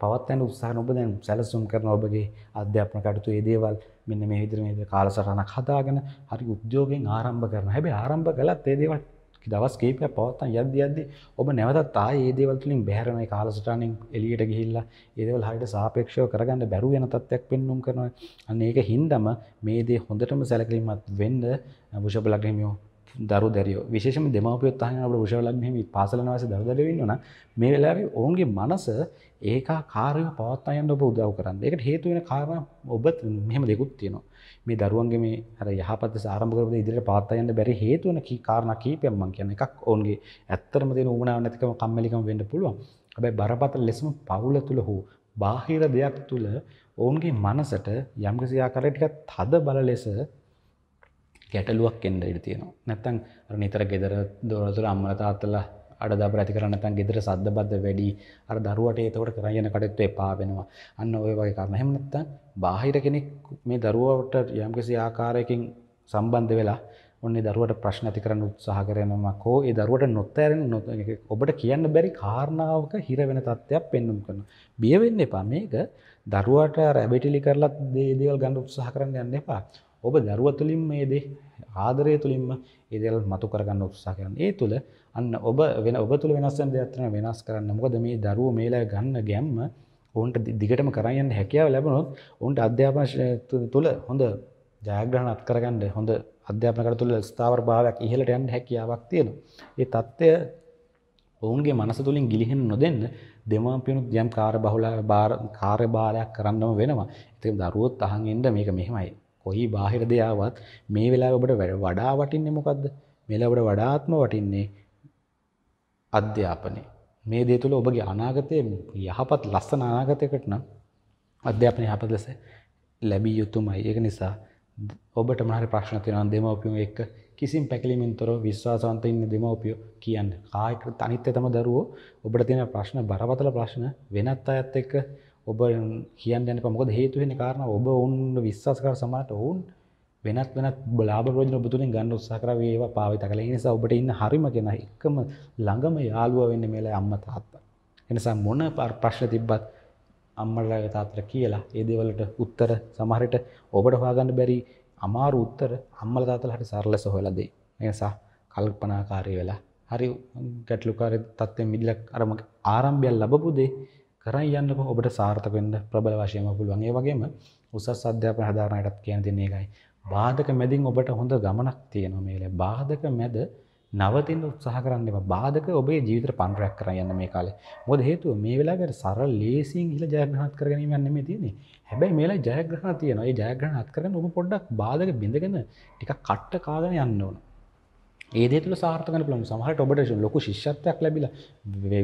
පවත්වන්න උත්සාහ කරන ඔබ දැන් සැලසුම් කරන ඔබගේ අධ්‍යාපන කටයුතු ඒ දේවල් මෙන්න මේ විදිහට මේ විදිහට කාලසටහනක් හදාගෙන හරි උද්‍යෝගයෙන් ආරම්භ කරනවා. හැබැයි ආරම්භ කළත් ඒ දේවල් දවස් කීපයක් පවත්වන්න යද්දී යද්දී ඔබ නැවතත් ආයේ ඒ දේවල් තුලින් බැහැර වෙන ඒ කාලසටහනෙන් එළියට ගිහිල්ලා ඒ දේවල් හරියට සාපේක්ෂව කරගන්න බැරුව යන තත්ත්වයක් පෙන්වුම් කරනවා. අන්න ඒක හින්දාම මේ දේ හොඳටම සැලකිලිමත් වෙන්න වෘෂභ ලග්නෙ හිමියෝ දරු දැරියෝ විශේෂයෙන්ම දෙමාපියොත් අහගෙන අපේ වෘෂභ ලග්නෙ හිමි පාසල නිවාසයේ දරු දැරියෝ ඉන්නවා නම් මේ වෙලාවේ ඔවුන්ගේ මනස ඒකාකාරීව පවත්වා යන්න ඔබ උදව් කරන්න. ඒකට හේතු වෙන කාරණා ඔබත් මෙහෙම දෙකුත් තියෙනවා. මේ දරුවන්ගේ මේ අර යහපත ආරම්භ කරපු දේ ඉදිරියට පවත්වා යන්න බැරි හේතු වෙන කී කාරණා කීපයක් මම කියන්නේ. එකක් ඔවුන්ගේ ඇත්තටම තියෙන උමනාවක් නැතිකම, කම්මැලිකම වෙන්න පුළුවන්. හැබැයි බරපතල ලෙසම පවුල තුල හෝ බාහිර දෙයක් තුල ඔවුන්ගේ මනසට යම්කිසි ආකාරයකට ටිකක් තද බල ලෙස ගැටලුවක් එන්න ඉඩ තියෙනවා. නැත්තම් අර නිතර ගෙදර දොරවල් වල අම්මලා තාත්තලා අඩදාපර ඇති කරන්නේ නැත්නම් ගෙදර සද්ද බද්ද වැඩි, අර දරුවට ඒකට කරන් යන කටයුතු එපා වෙනවා. අන්න ඔය වගේ කාරණා. එහෙම නැත්නම් බාහිර කෙනෙක් මේ දරුවවට යම්කිසි ආකාරයකින් සම්බන්ධ වෙලා ඔන්නේ දරුවට ප්‍රශ්න ඇති කරන්න උත්සාහ කරනවා. කෝ ඒ දරුවට නොතේරෙන, ඔබට කියන්න බැරි කාරණාවක හිර වෙන තත්ත්වයක් පෙන්වන්න කරනවා. බිය වෙන්න එපා. මේක දරුවට රැබිටිලි කරලා මේ දේවල් ගන්න උත්සාහ කරන්න යන්න එපා. ඔබ දරුවා තුලින් මේ දේ ආදරය තුලින්ම මේ දේවල් මතු කරගන්න උත්සාහ කරන. ඒ තුල අන්න ඔබ වෙන ඔබ තුල වෙනස් වෙන දේවල් තමයි වෙනස් කරන්න. මොකද මේ දරුවෝ මේලා ගන්න ගැම්ම ඔවුන්ට දිගටම කරන් යන්න හැකියාව ලැබුණොත් ඔවුන්ට අධ්‍යාපන තුල හොඳ ජයග්‍රහණ අත් කරගන්න, හොඳ අධ්‍යාපන කටයුතු තුල ස්ථාවර භාවයක් ඉහළට යන්න හැකියාවක් තියෙනවා. ඒ தත්ත්වය ඔවුන්ගේ මනස තුලින් ගිලිහෙන්න නොදෙන්න දෙමාපියනුත් යම් කාර්යබහුල කාර්යභාරයක් කරන්නම වෙනවා. ඒකෙන් දරුවොත් අහන් ඉන්න මේක මෙහෙමයි. කොයි බාහිර දෙයාවත් මේ වෙලාවේ ඔබට වඩා වටින්නේ මොකද්ද? මේ වෙලාවට වඩාත්ම වටින්නේ අධ්‍යාපනය. මේ දේ තුළ ඔබගේ අනාගතයේ යහපත් ලස්සන අනාගතයකට නම් අධ්‍යාපනය යහපත් ලෙස ලැබිය යුතුමයි. ඒක නිසා ඔබට මොනවාරි ප්‍රශ්න තියෙනවා නම් දෙමව්පියෝ එක්ක කිසිම පැකිලීමෙන් තොරව විශ්වාසවන්ත ඉන්න දෙමව්පියෝ කියන්න. කායික අනිත්‍යතම දරුවෝ ඔබට තියෙන ප්‍රශ්න, බරපතල ප්‍රශ්න වෙනත් අයත් එක්ක ඔබ කියන්න යන්න එපා. මොකද හේතු වෙන්නේ කාරණා ඔබ ඔවුන් විශ්වාස කර සමානට ඔවුන් වෙනත් වෙනත් ලාභ ප්‍රයෝජන ඔබ තුලින් ගන්න උත්සාහ කරා වේ ඒවා පාවිච්චි කළා. ඒ නිසා ඔබට ඉන්න හරිම කෙනා එකම ළඟම යාළුවා වෙන්නේ මේලයි අම්මා තාත්තා. ඒ නිසා මොන ප්‍රශ්න තිබ්බත් අම්මලා තාත්තට කියලා ඒ දේවල්ට උත්තර සමහර විට ඔබට හොයාගන්න බැරි අමාරු උත්තර අම්මලා තාත්තලාට සරලව හොයලා දෙයි. ඒ නිසා කල්පනාකාරී වෙලා හරි ගැටලුකාරී තත්ත්වෙ මිදලා අරම ආරම්භයක් ලැබපු දේ කරන් යන්න ඔබට සාර්ථක වෙන්න ප්‍රබල වශයෙන්ම පුළුවන්. ඒ වගේම උසස් අධ්‍යාපන හදාරණයටත් කියන දේ මේකයි. බාධක මැදින් ඔබට හොඳ ගමනක් තියෙනවා මේ වෙලාවේ. බාධක මැද නවතින්න උත්සාහ කරන්න එපා. බාධක ඔබේ ජීවිතේ පන්රයක් කරන් යන්න මේ කාලේ. මොකද හේතුව මේ වෙලාවේ සරල ලේසියෙන් ඉහළ ජයග්‍රහණත් කරගැනීමක් නෙමෙයි තියෙන්නේ. හැබැයි මේ වෙලාවේ ජයග්‍රහණ තියෙනවා. ඒ ජයග්‍රහණ අත් කරගෙන ඔබ පොඩ්ඩක් බාධක බින්දගෙන ටිකක් කට්ට කාගෙන යන්න ඕන. ඒ දේ තුල සාර්ථක වෙන්න පුළුවන්. සමහරට ඔබට ලොකු ශිෂ්‍යත්වයක් ලැබිලා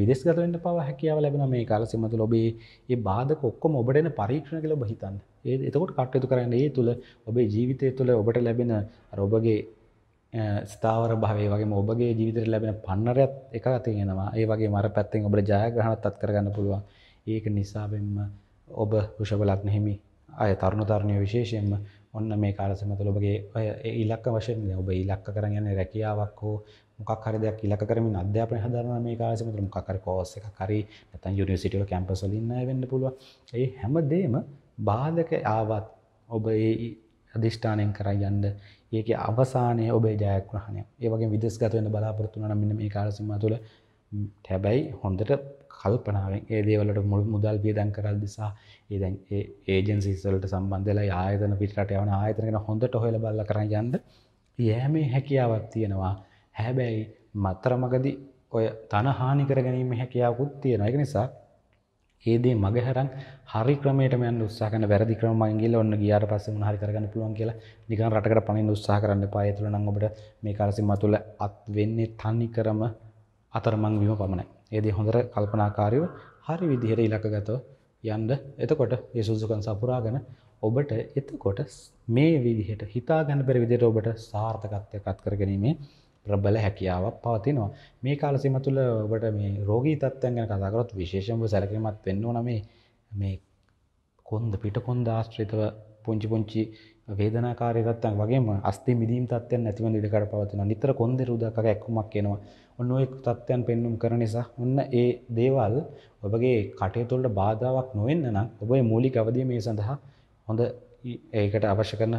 විදේශගත වෙන්න පවා හැකියාව ලැබෙනවා මේ කාල සීමාව තුළ. ඔබේ මේ බාධක ඔක්කොම ඔබට එන පරීක්ෂණ කියලා ඔබ හිතන්න. ඒ එතකොට කටයුතු කරන්න. ඒ තුල ඔබේ ජීවිතය තුළ ඔබට ලැබෙන අර ඔබගේ ස්ථාවර භාවය වගේම ඔබගේ ජීවිතයට ලැබෙන පන්නරයත් එක අතින් එනවා. ඒ වගේම අර පැත්තෙන් ඔබට ජයග්‍රහණත් අත් කරගන්න පුළුවන්. ඒක නිසා වෙන්න ඔබ වෘෂභ ලග්න හිමි අය තරුණ තරුණිය විශේෂයෙන්ම ඔන්න මේ කාල සීමාව තුළ ඔබගේ ඉලක්ක වශයෙන් ඔබ ඉලක්ක කරගෙන යන රැකියාවක් හෝ මොකක් හරි දෙයක් ඉලක්ක කරමින් අධ්‍යාපනය හදාරනවා. මේ කාල සීමාව තුළ මොකක් හරි කෝස් එකක් හරි නැත්නම් යුනිවර්සිටි වල කැම්පස් වල ඉන්න අය වෙන්න පුළුවන්. ඒ හැමදේම බාධක ආවත් ඔබ ඒ අධිෂ්ඨානයෙන් කරන් යන්න. ඒකේ අවසානයේ ඔබේ ජයග්‍රහණය. ඒ වගේම විදේශගත වෙන්න බලාපොරොත්තු වෙනවා නම් මෙන්න මේ කාල සීමාව තුළ හැබැයි හොඳට කල්පනාවෙන් ඒ දේවල්වලට මුදල් වියදම් කරලා දිසා ඒ දැන් ඒ ඒජන්සිස් වලට සම්බන්ධ වෙලා ආයතන පිටරට යවන ආයතන ගැන හොඳට හොයලා බලලා කරන් යන්න යෑමේ හැකියාවක් තියෙනවා. හැබැයි මතරමගදී ඔය තනහානි කරගැනීමේ හැකියාවකුත් තියෙනවා. ඒක නිසා ඒ දේ මගහැරන් හරි ක්‍රමයටම යන්න උත්සාහ කරන, වැරදි ක්‍රම මගින් ගිහලා ඔන්න ගියාට පස්සේ මොන හරි කරගන්න පුළුවන් කියලා නිකන් රටකට පනින්න උත්සාහ කරන්න එපා. ඒ තුල නම් ඔබට මේ කාල සීමාව තුළ අත් වෙන්නේ තනි ක්‍රම අතරමං වීම පමණයි. ඒ දේ හොඳට කල්පනාකාරීව හරි විදිහට ඉලක්කගතව යන්න. එතකොට මේ සුසුකන් සපුරාගෙන ඔබට එතකොට මේ විදිහට හිතා ගන්න බැරි විදිහට ඔබට සාර්ථකත්වයක් අත් කරගැනීමේ ප්‍රබල හැකියාවක් පවතිනවා. මේ කාල සීමාව තුළ ඔබට මේ රෝගී තත්ත්වයන් ගැන කතා කරොත් විශේෂයෙන්ම සැලකිලිමත් වෙන්න ඕන. මේ මේ කොන්ද පිට කොන්ද ආශ්‍රිතව පුංචි පුංචි වේදනාකාරී තත්ත්වයන් වගේම අස්ති මිදීම් තත්ත්වයන් නැතිවෙන ඉඩකඩ පවතිනවා. නිතර කොන්දේ රුධාකක එක්කමක් එනවා. ඔන්න ඔය තත්ත්වයන් පෙන්වුම් කරන නිසා ඔන්න ඒ දේවල් ඔබගේ කටයුතු වලට බාධාවක් නොවෙන්න නම් ඔබේ මූලික අවධිය මේ සඳහා හොඳ ඒකට අවශ්‍ය කරන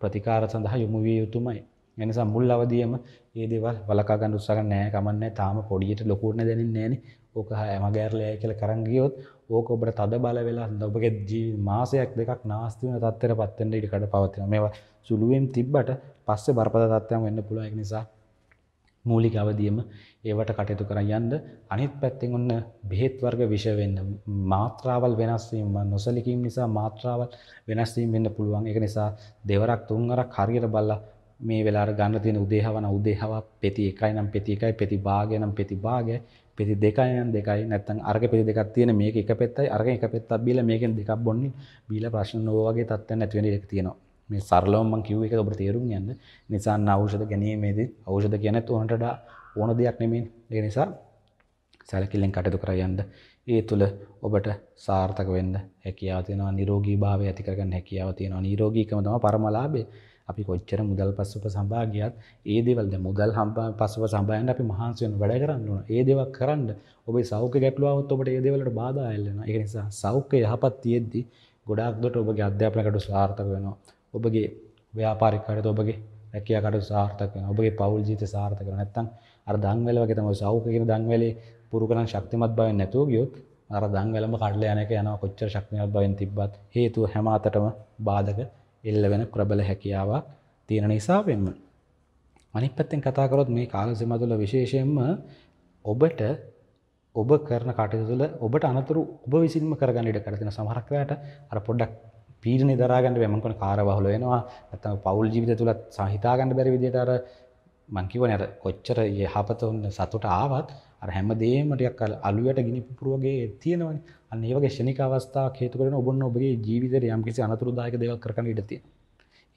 ප්‍රතිකාර සඳහා යොමු විය යුතුමයි. ඒ නිසා මුල් අවධියම මේ දේවල් වලකා ගන්න උත්සාහ කරන්න නෑ. කමන්නේ තාම පොඩියට ලොකුට දැනෙන්නේ නෑනේ. ඕක මගහැරලයි කියලා කරන් ගියොත් ඕක ඔබට තද බල වෙලා ඔබගේ ජීවිත මාසයක් දෙකක් නාස්ති වෙන තත්ත්වයටපත් වෙන්න ඉඩ කඩ පවතිනවා. මේවා සුළුවෙන් තිබ්බට පස්සේ බරපතල තත්ත්වයක් වෙන්න පුළුවන්. ඒක නිසා මූලික අවදියම ඒවට කටයුතු කරන් යන්න. අනිත් පැත්තෙන් ඔන්න බෙහෙත් වර්ග විෂ වෙන්න, මාත්‍රාවල් වෙනස් වීම, නොසලකීම් නිසා මාත්‍රාවල් වෙනස් වීම වෙන්න පුළුවන්. ඒක නිසා දෙවරක් තුන්වරක් හරියට බලලා මේ වෙලාවට ගන්න තියෙන උදේහවන උදේහව පෙති එකයි නම් පෙති එකයි, පෙති භාගය නම් පෙති භාගය, පෙති දෙකයි නම් දෙකයි, නැත්නම් අරක පෙති දෙකක් තියෙන මේක එක පෙත්තයි, අරක එක පෙත්තක් බීලා මේකෙන් දෙකක් බොන්නේ බීලා ප්‍රශ්න ඕවා වගේ තත්ත්වයක් නැති වෙන එක තියෙනවා. මේ සරලවම මම කියුවේ ඒක ඔබට තේරුම් යන්න. නිසා ඖෂධ ගැනීමේදී ඖෂධ කියන්නේ උනට වඩා ඕන දෙයක් නෙමෙයි. ඒ නිසා සැලකිල්ලෙන් කටයුතු කර යන්න. ඒ තුල ඔබට සාර්ථක වෙන්න හැකියාව තියෙනවා, නිරෝගී භාවය ඇති කරගන්න හැකියාව තියෙනවා. නිරෝගීකම තමයි පරම ලාභය. අපි කොච්චර මුදල් පස්සුප සම්බා ගියත් ඒ දේවල් දැන් මුදල් පස්සුප සම්බායන්න අපි මහන්සි වෙන වැඩ කරන්න ඕන. ඒ දේවල් කරන්න ඔබේ සෞඛ්‍ය ගැටලු આવොත් ඔබට ඒ දේවල් වලට බාධා ඇල් වෙනවා. ඒ නිසා සෞඛ්‍ය යහපත් තියෙද්දි ගොඩාක් දුරට ඔබගේ අධ්‍යාපනයකට සාර්ථක වෙනවා. ඔබගේ ව්‍යාපාරික කටයුතු, ඔබගේ රැකියා කටයුතු සාර්ථක වෙනවා. ඔබගේ පෞල් ජීවිතය සාර්ථක වෙනවා. නැත්නම් අර දන්වැල වගේ තමයි සෞඛ්‍ය කියන දන්වැලේ පුරුකණන් ශක්තිමත් භාවයෙන් නැතුව ගියොත් අර දන්වැලම කඩලා යන එක යනවා. කොච්චර ශක්තිමත් භාවයෙන් තිබ්බත් හේතුව හැම අතටම බාධක එල්ල වෙන ප්‍රබල හැකියාවක් තියෙන නිසා වෙන්න. අනිත් පැත්තෙන් කතා කරොත් මේ කාල සීමාව තුළ විශේෂයෙන්ම ඔබට ඔබ කරන කටයුතු තුළ ඔබට අනතුරු ඔබ විසින්ම කරගන්න ඉඩ කඩ තියෙන සමහරක් වෙලාවට අර පොඩ්ඩක් පීඩනය දරා ගන්න බැ මම කියන කාර්යබහුල වෙනවා. නැත්නම් පෞල් ජීවිතය තුලත් සාහිතා ගන්න බැරි විදිහට අර මම කියවනේ අර කොච්චර යහපත වුණ සතුට ආවත් අර හැමදේම ටිකක් අලුයට ගිනි පුපුර වගේ තියෙනවනේ. අන්න ඒ වගේ ශනික අවස්ථාවක් හේතු කරගෙන ඔබ ඔබගේ ජීවිතේට යම්කිසි අනතුරුදායක දේවල් කරගන්න ඉඩ තියෙනවා.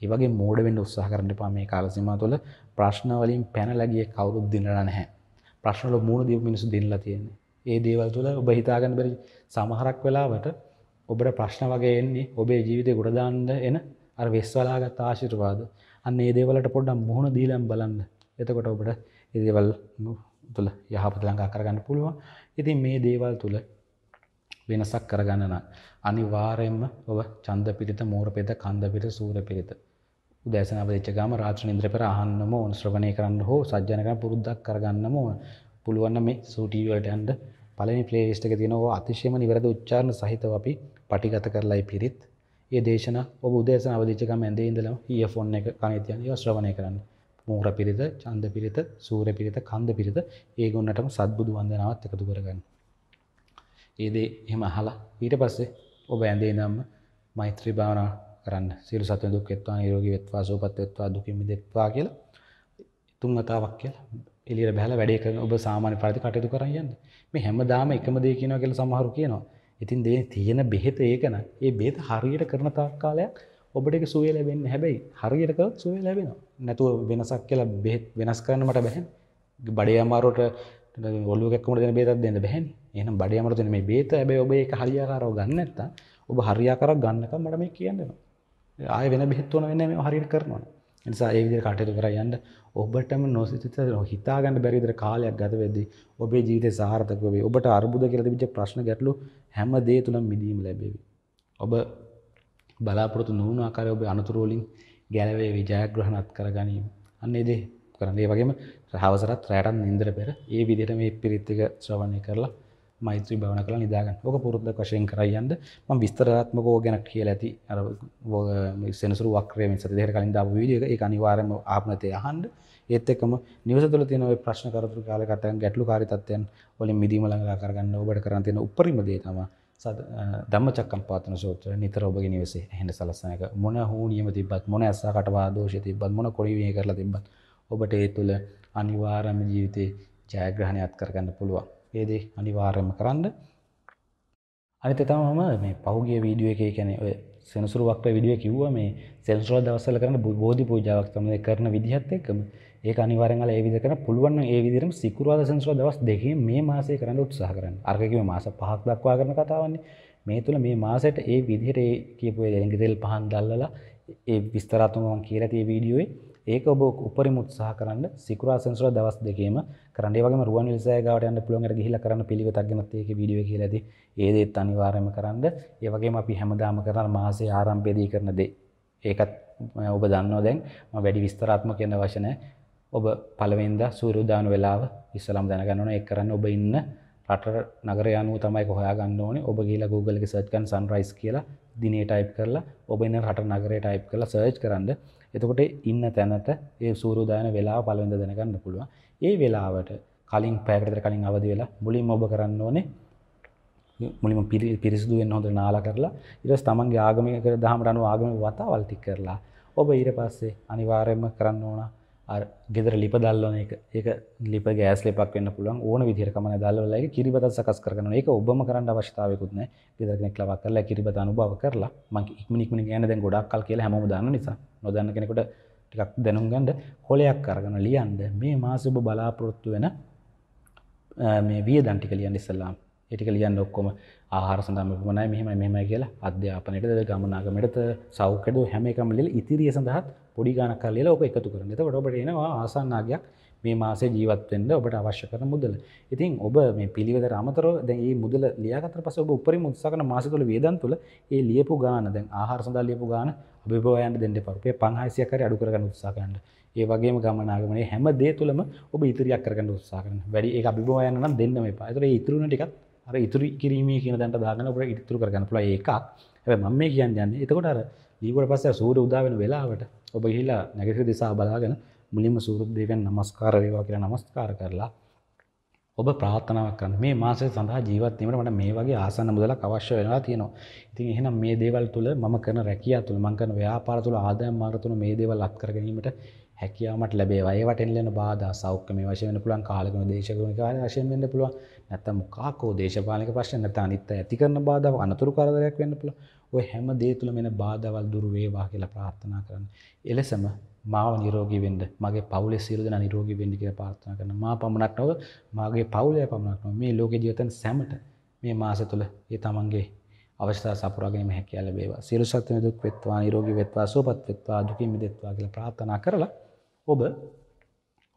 ඒ වගේ මෝඩ වෙන්න උත්සාහ කරන්න එපා. මේ කාල සීමාව තුළ ප්‍රශ්න වලින් පැනලා ගිය කවුරුත් දිනලා නැහැ. ප්‍රශ්න වල මූණ දීපු මිනිස්සු දිනලා තියෙන්නේ. ඒ දේවල් තුළ ඔබ හිතා ගන්න බැරි සමහරක් වෙලාවට ඔබට ප්‍රශ්න වගේ එන්නේ ඔබේ ජීවිතේ ගොඩ දාන්න එන අර වෙස්වලාගත් ආශිර්වාද. අන්න ඒ දේවලට පොඩ්ඩක් මුහුණ දීලා බලන්න. එතකොට ඔබට මේ දේවල් තුල යහපත ළඟා කරගන්න පුළුවන්. ඉතින් මේ දේවල් තුල වෙනසක් කරගන්න නම් අනිවාර්යයෙන්ම ඔබ ඡන්ද පිළිත, මෝර පිළිත, කන්ද පිළිත, සූර පිළිත උදෑසන අවදිච්ච ගාම රාත්‍රී නින්දර පෙර අහන්නම ඕන, ශ්‍රවණය කරන්න හෝ සජ්ජන කරන පුරුද්දක් කරගන්නම ඕන. පුළුවන් නම් මේ සූටි වලට යන්න පළවෙනි ප්ලේලිස්ට් එකේ තියෙන ඕවා අතිශයම නිවැරදි උච්චාරණ සහිතව අපි පටිගත කරලායි පිරිත්. ඒ දේශනා ඔබ උදෑසන අවදිච්ච ගමන් ඇඳේ ඉඳලා ඉයර්ෆෝන් එක කනේ තියන ඒවා ශ්‍රවණය කරන්න. මෝර පිරිත, ඡන්ද පිරිත, සූර්ය පිරිත, කන්ද පිරිත ඒ ගොන්නටම සත්බුදු වන්දනාවත් එකතු කරගන්න. ඒ දේ එහෙම අහලා ඊට පස්සේ ඔබ ඇඳේ ඉඳන්ම මෛත්‍රී භාවනා කරන්න. සියලු සතුන් දුක් වෙත්වා, නිරෝගී වෙත්වා, සුවපත් වෙත්වා, දුකින් මිදෙත්වා කියලා තුන් වතාවක් කියලා එළියට බහලා වැඩේ කරන ඔබ සාමාන්‍ය පරිදි කටයුතු කරන් යන්න. මේ හැමදාම එකම දේ කියනවා කියලා සමහරු කියනවා. ඉතින් දේ තියෙන බෙහෙත ඒක නම් ඒ බෙහෙත හරියට කරන තාක් කාලයක් ඔබට ඒක සුවය ලැබෙන්නේ. හැබැයි හරියට කළොත් සුවය ලැබෙනවා. නැතුව වෙනසක් කියලා බෙහෙත් වෙනස් කරන්න මට බැහැනේ. බඩේ අමාරුවට ඔළුව කැක්කමට දෙන බෙහෙතක් දෙන්න බැහැනේ. එහෙනම් බඩේ අමාරුවට දෙන මේ බෙහෙත හැබැයි ඔබ ඒක හරියාකාරව ගන්න නැත්තම් ඔබ හරියාකාරව ගන්නකම් මට මේ කියන්න වෙනවා. ආයෙ වෙන බෙහෙත් ඕන වෙන්නේ නැහැ. මේව හරියට කරනවා. ඒ නිසා ඒ විදිහට කටයුතු කරා යන්න. ඔබටම නොසිතිත හිතා ගන්න බැරි විදිහට කාලයක් ගත වෙද්දී ඔබේ ජීවිතේ සාර්ථක වෙයි. ඔබට අරුබුද කියලා තිබිච්ච ප්‍රශ්න ගැටලු හැම දේ තුලම මිදීම ලැබෙවි. ඔබ බලාපොරොත්තු නොවුණු ආකාරයේ ඔබ අනතුරු වලින් ගැලවෙවි, ජයග්‍රහණත් කරගනීවි. අන්න ඒ දේ කරන්න. ඒ වගේම හවසරත් රැයටත් නින්දර පෙර ඒ විදිහට මේ පිරිත් එක ශ්‍රවණය කරලා මෛත්‍රී භාවනා කරලා නිදා ගන්න. ඔක පුරුද්දක් වශයෙන් කරා යන්න. මම විස්තරාත්මකව ගැන කියලා ඇති. අර මේ සෙනසුරු වක්‍රය මේ සති දෙකකට කලින් දාපු වීඩියෝ එක. ඒක අනිවාර්යයෙන්ම ආපනතේ අහන්න. ඒත් එක්කම නිවස තුළ තියෙන ඔය ප්‍රශ්න කරදර කාලේ කටයන් ගැටලුකාරී තත්ත්වයන් වලින් මිදීම ළඟා කරගන්න ඔබට කරන් තියෙන උපරිම දේ තමයි ධම්මචක්කම්පවත්තන සූත්‍රය. නිතර ඔබගේ නිවසේ ඇහෙන සලස්සන එක. මොන හෝ නියම තිබ්බත්, මොන ඇස්සකට වාදෝෂය තිබ්බත්, මොන කොරිවිය කරලා තිබ්බත් ඔබට ඒ තුළ අනිවාර්යම ජීවිතේ ජයග්‍රහණයක් කරගන්න පුළුවන්. ඒ දේ අනිවාර්යයෙන්ම කරන්න. අනිත් එක තමයි මම මේ පහුගිය වීඩියෝ එකේ කියන්නේ ඔය සෙනසුරු වක්‍ර වීඩියෝ එකේ කිව්වා මේ සෙනසුරු දවස්වල කරන බෝධි පූජාවක් තමයි කරන විදිහත් එක්කම ඒක අනිවාර්යෙන් අල ඒ විදිහ කරන පුළුවන් නම් ඒ විදිහටම සිකුරාදා සෙනසුරු දවස් දෙකේ මේ මාසයේ කරන්න උත්සාහ කරන්න. අරක කිව්වේ මාස පහක් දක්වා කරන කතාවන්නේ. මේ තුල මේ මාසයට ඒ විදිහට ඒ කියපු එළඟ තෙල් පහන් දැල්ලලා ඒ විස්තරාත්මකව මම කියලා තියෙ වීඩියෝයේ ඒක ඔබ උපරිම උත්සාහ කරන්න සිකුරාදා සෙනසුරු දවස් දෙකේම කරන්න. ඒ වගේම රුවන් විලසය ගාවට යන්න පුළුවන් අර ගිහිල්ලා කරන්න පිළිවෙතක් ගැනත් ඒකේ වීඩියෝ එක කියලා ඇති. ඒ දේත් අනිවාර්යයෙන්ම කරන්න. ඒ වගේම අපි හැමදාම කරන මාසයේ ආරම්භයේදී කරන දේ. ඒකත් ඔබ දන්නවා දැන්. මම වැඩි විස්තරාත්මක කියන අවශ්‍ය නැහැ. ඔබ පළවෙනිදා සූර්යෝදාන වේලාව ඉස්සලම දැනගන්න ඕන. ඒක කරන්න ඔබ ඉන්න රට නගර යනුව තමයි හොයා ගන්න ඕනේ. ඔබ ගිහලා Google එකේ සර්ච් කරන sunrise කියලා දිනේ ටයිප් කරලා ඔබ ඉන්න රට නගරය ටයිප් කරලා සර්ච් කරන්න. එතකොට ඉන්න තැනට ඒ සූර්යෝදයන වෙලාව පළවෙනිද දැනගන්න පුළුවන්. ඒ වෙලාවට කලින් පැයකට විතර කලින් අවදි වෙලා මුලින්ම ඔබ කරන්න ඕනේ මුලින්ම පිරිසිදු වෙන්න හොඳට නාලා කරලා ඊට පස්සේ තමන්ගේ ආගමික දහමට අනුව ආගමික වතාවල් ටික කරලා ඔබ ඊට පස්සේ අනිවාර්යයෙන්ම කරන්න ඕන අර ගෙදර ලිප දැල්වන එක. ඒක ලිප ගෑස් ලිපක් වෙන්න පුළුවන් ඕන විදිහට කමන දැල්වලා ඒක කිරිබත සකස් කරගන්න ඕන. ඒක ඔබම කරන්න අවශ්‍යතාවයකුත් නැහැ. ගෙදර කෙනෙක් ලවා කරලා කිරිබත අනුභව කරලා මම ඉක්මන ඉක්මන කියන්නේ දැන් ගොඩක් කල් කියලා හැමෝම දන්න නිසා නොදන්න කෙනෙකුට ටිකක් දැනුම් ගන්න කොලයක් අරගෙන ලියන්න මේ මාසෙ ඔබ බලාපොරොත්තු වෙන මේ වියදම් ටික ලියන්න ඉස්සලා ඒ ටික ලියන්න ඔක්කොම ආහාර සඳහා මෙපමණයි මෙහෙමයි මෙහෙමයි කියලා අධ්‍යාපනයේද ගමනාගමනයේද සෞඛ්‍යද හැම එකම ලියලා ඉතිරිය සඳහාත් පොඩි ගණනක් කරලා ලියලා ඔබ එකතු කරන්න. එතකොට ඔබට එනවා ආසන්න ආගයක් මේ මාසේ ජීවත් වෙන්න ඔබට අවශ්‍ය කරන මුදල. ඉතින් ඔබ මේ පිළිවෙතට අමතරව දැන් මේ මුදල ලියාගත්තට පස්සේ ඔබ උපරිම උත්සාහ කරන මාසෙ තුළ වේදන් තුළ මේ ලියපු ගාණ දැන් ආහාර සඳහා ලියපු ගාණ අභිභවයන්ට දෙන්න එපා. රුපියල් පන්සියයක් හරි අඩු කරගන්න උත්සාහ කරන්න. ඒ වගේම ගමනාගමනයේ හැම දේ තුළම ඔබ ඉතිරියක් කරගන්න උත්සාහ කරන්න. වැඩි ඒක අභිභවයන් නම් දෙන්නම එපා. ඒතර මේ ඉතුරු වෙන ටිකත් අර ඉතුරු කිරීමේ කියන දන්ට දාගෙන අපිට ඉතුරු කරගන්න පුළුවන් එකක්. හැබැයි මම මේ කියන්නේ යන්නේ එතකොට අර දීවට පස්සේ සූර්ය උදා වෙන වෙලාවට ඔබ ගිහිලා නැගිටින දිශා බලාගෙන මුලින්ම සූර්ය දේවයන් නමස්කාර වේවා කියලා නමස්කාර කරලා ඔබ ප්‍රාර්ථනාවක් කරන්න. මේ මාසය සඳහා ජීවත් වීමට මට මේ වගේ ආසන්න මුදලක් අවශ්‍ය වෙනවා තියෙනවා. ඉතින් එහෙනම් මේ දේවල් තුල මම කරන රැකියාව තුල මම කරන ව්‍යාපාර තුල ආදායම් මාර්ග තුල මේ දේවල් අත් කර ගැනීමට හැකියාවට ලැබේවා. ඒවට එන ලැබෙන බාධා සෞඛ්‍ය මේ වශයෙන් වෙන්න පුළුවන් කාලගුණ දේශගුණ කාර්ය වශයෙන් වෙන්න පුළුවන්. නැත්තම් මොකක්කෝ දේශපාලනික ප්‍රශ්න නැත්නම් අනිත් අය ඇති කරන බාධා අනතුරු කරදරයක් වෙන්න පුළුවන්. ඔය හැම දේ තුළම එන බාධාවල් දුරු වේවා කියලා ප්‍රාර්ථනා කරන්න. එලෙසම මාව නිරෝගී වෙන්න, මගේ පවුලේ සියලු දෙනා නිරෝගී වෙන්න කියලා ප්‍රාර්ථනා කරන්න. මා පමණක් නොව මාගේ පවුලේ පමණක් නොව මේ ලෝකේ ජීවත් වෙන සෑමට මේ මාසය තුළ ඒ තමන්ගේ අවශ්‍යතා සපුරා ගැනීම හැකියාව ලැබේවා. සියලු සත්ත්වයන් දුක් වෙත්වා, නිරෝගී වෙත්වා, සුවපත් වෙත්වා, දුකින් මිදෙත්වා කියලා ප්‍රාර්ථනා කරලා ඔබ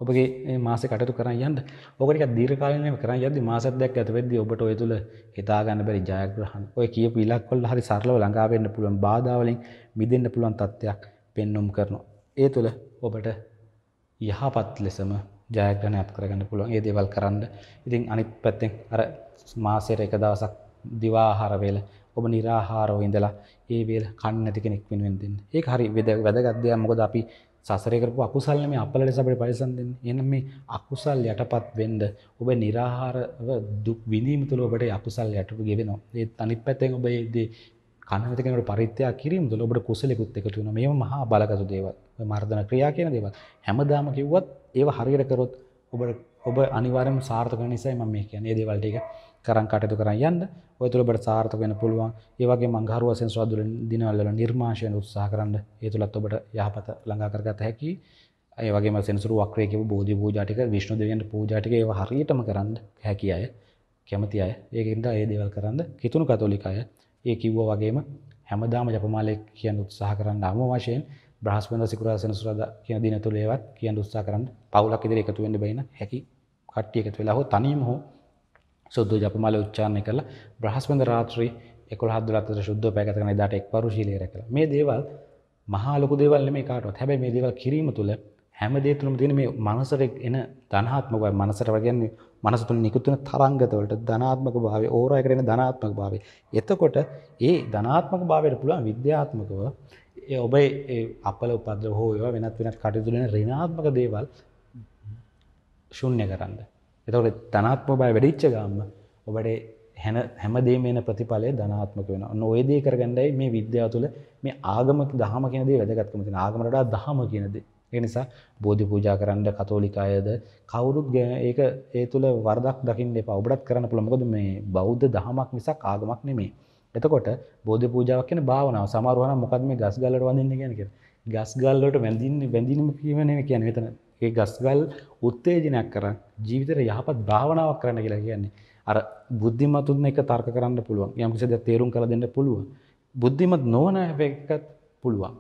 ඔබගේ මේ මාසේ කටයුතු කරන් යන්න. ඔක ටිකක් දීර්ඝ කාලීනව කරන් යද්දි මාසයක් දෙකක් ගත වෙද්දී ඔබට ඔය තුල හිතා ගන්න බැරි ජයග්‍රහණ ඔය කියපු ඉලක්කවල හරි සරලව ළඟා වෙන්න පුළුවන් බාධා වලින් මිදෙන්න පුළුවන් තත්ත්වයක් පෙන්වුම් කරනවා. ඒ තුල ඔබට යහපත් ලෙසම ජයග්‍රහණයක් කරගන්න පුළුවන්. මේ දේවල් කරන්න. ඉතින් අනිත් පැත්තෙන් අර මාසෙට එක දවසක් දිවාහාර වේල ඔබ निराහාරව ඉඳලා ඒ වේල කන්න නැති කෙනෙක් වෙනුවෙන් දෙන්න. ඒක හරි වැදගත් දෙයක්. මොකද අපි සසරේ කරපු අකුසල් නෙමෙයි අපල ලෙස අපිට පරිසම් දෙන්නේ. එහෙනම් මේ අකුසල් යටපත් වෙන්න ඔබ निराහාරව දුක් විඳීම තුළ ඔබට අකුසල් යටපත් ගෙවෙනවා. ඒත් අනිත් පැත්තෙන් ඔබ මේ කනවිත කෙනෙකුට පරිත්‍යාග කිරීම තුළ ඔබට කුසලෙකුත් එකතු වෙනවා. මේව මහා බලගත දේවල්. ඔය මර්ධන ක්‍රියා කියන දේවල් හැමදාම කිව්වත් ඒව හරියට කරොත් ඔබට ඔබ අනිවාර්යයෙන්ම සාර්ථක වෙන නිසායි මම මේ කියන්නේ. මේ දේවල් ටික කරන් කටයුතු කරන් යන්න. ඔය තුළ ඔබට සාර්ථක වෙන්න පුළුවන්. ඒ වගේම අඟහරු වශයෙන් සුවදුල දිනවල වල නිර්මාංශ වෙන උත්සාහ කරන්න. ඒ තුළත් ඔබට යහපත ළඟා කරගත හැකි. ඒ වගේම සෙනසුරු වක්‍රයේ කියපු බෝධි පූජා ටික, විෂ්ණු දෙවියන්ට පූජා ටික ඒව හරියටම කරන්න හැකි අය, කැමති අය. ඒකින්ද ඒ දේවල් කරන්න. කිතුණු කතෝලික අය ඒ කිව්වා වගේම හැමදාම ජපමාලේ කියන උත්සාහ කරන්න අම වශයෙන් බ්‍රහස්පතින්දා සිකුරා සෙනසුරාදා කියන දින තුළ ඒවත් කියන උත්සාහ කරන්න. පවුලක් ඉදිරිය එකතු වෙන්න බැින හැකි කට්ටිය එකතු වෙලා හෝ තනියම හෝ සුද්ධ ජපමාල උච්චාරණය කරලා බ්‍රහස්පතින්දා රාත්‍රී එකොළහ දොළහ අතර සුද්ධ පැය ගත කරන එදාට එක්වරු ශීලයේ රැකලා මේ දේවල් මහා ලොකු දේවල් නෙමෙයි කාටවත්. හැබැයි මේ දේවල් කිරීම තුළ හැම දේ තුළම තියෙන මේ මනසට එන ධනාත්මක භාවය, මනසට කියන්නේ මනස තුළ නිකුත් වෙන තරංගත වලට ධනාත්මක භාවය, ඕරා එකට එන ධනාත්මක භාවය. එතකොට ඒ ධනාත්මක භාවයට පුළුවන් විද්‍යාත්මකව ඒ ඔබේ ඒ අපල උපද්‍රව හෝ ඒවා වෙනත් වෙනත් කටයුතු වෙන ඍණාත්මක දේවල් ශුන්‍ය කරන්න. එතකොට ධනාත්මක බය වැඩිච්ච ගාම ඔබට හැම හැමදේම එන ප්‍රතිඵලය ධනාත්මක වෙනවා. ඔන්න ඔය දේ කරගන්නයි මේ විද්‍යාව තුළ මේ ආගම දහම කියන දේ වැදගත්කම තියෙන. ආගමට වඩා දහම කියන දේ. ඒ නිසා බෝධි පූජා කරන්න කතෝලික අයද කවුරුත් ඒක ඒ තුළ වරදක් දකින්න එපා. ඔබටත් කරන්න පුළුවන්. මොකද මේ බෞද්ධ දහමක් මිසක් ආගමක් නෙමෙයි. එතකොට බෝධි පූජාවක් කියන භාවනාව සමහරව නම් මොකද්ද මේ ගස් ගල් වලට වඳින්න කියන්නේ කියලා. ගස් ගල් වලට වැඳින්නේ වැඳිනම කියව නෙමෙයි කියන්නේ. එතන ඒ ගස් ගල් උත්තේජනයක් කරන් ජීවිතේට යහපත් භාවනාවක් කරන්න කියලා කියන්නේ. අර බුද්ධිමත්තුන් එක තර්ක කරන්න පුළුවන්. යම් කිසි දෙයක් තේරුම් කරලා දෙන්න පුළුවන්. බුද්ධිමත් නොවන එකත් පුළුවන්.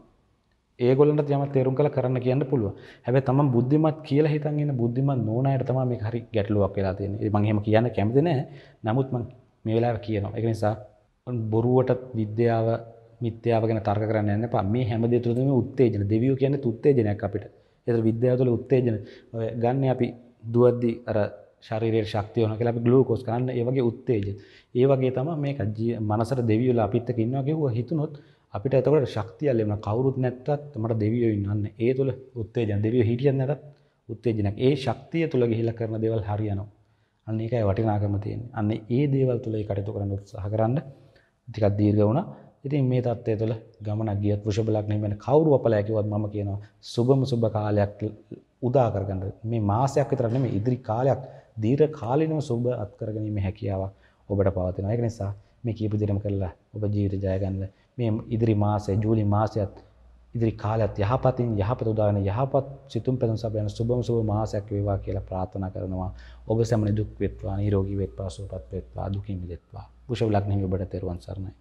ඒගොල්ලන්ට යමක් තේරුම් කරලා කරන්න කියන්න පුළුවන්. හැබැයි තමන් බුද්ධිමත් කියලා හිතන් ඉන්න බුද්ධිමත් නොවන අයට තමයි මේක හරි ගැටලුවක් වෙලා තියෙන්නේ. මම එහෙම කියන්න කැමති නෑ. නමුත් මම මේ වෙලාවේ කියනවා. ඒක නිසා බොරුවට විද්‍යාව මිත්‍යාව ගැන තර්ක කරන්න යන්න එපා. මේ හැම දෙයක් තුළම උත්තේජන. දෙවියෝ කියන්නේ උත්තේජනයක් අපිට. ඒතර විද්‍යාව තුළ උත්තේජන ඔය ගන්න අපි දුවද්දි අර ශරීරයේ ශක්තිය වෙනවා කියලා අපි ග්ලූකෝස් ගන්න. ඒ වගේ උත්තේජ. ඒ වගේ තමයි මේක මනසට දෙවියලා අපිත් එක්ක ඉන්නවා කියුවා හිතුනොත් අපිට එතකොට ශක්තිය ලැබෙනවා. කවුරුත් නැත්තත් අපිට දෙවියෝ ඉන්නන්න. ඒ තුල උත්තේජන දෙවියෝ හිටියත් නැතත් උත්තේජනක්. ඒ ශක්තිය තුල ගිහිලා කරන දේවල් හරියනවා. අන්න ඒකයි වටිනාකම තියෙන්නේ. අන්න ඒ දේවල් තුල ඒ කටයුතු කරන්න උත්සාහ කරන්න. ටිකක් දීර්ඝ වුණා. ඉතින් මේ තත්ත්වය තුළ ගමනක් ගියත් වෘෂභ ලග්නෙ වෙන කවුරු අපලෑ කිව්වත් මම කියනවා සුබම සුබ කාලයක් උදා කරගන්න. මේ මාසයක් විතර නෙමෙයි ඉදිරි කාලයක් දීර්ඝ කාලිනව සුබ අත් කරගැනීමේ හැකියාවක් ඔබට පවතිනවා. ඒක නිසා මේ කීප දෙයක්ම කරලා ඔබ ජීවිත ජය ගන්න. මේ ඉදිරි මාසයේ ජූලි මාසයත් ඉදිරි කාලයත් යහපතින් යහපත උදා වෙන යහපත් සිතුම් පැතුම් සබ යන සුබම සුබ මාසයක් වේවා කියලා ප්‍රාර්ථනා කරනවා. ඔබ සැමනේ දුක් වෙත්වා, නිරෝගී වෙත්වා, සුවපත් වෙත්වා, දුකින් මිදෙත්වා. වෘෂභ ලග්නෙ ඔබට තෙරුවන් සරණයි.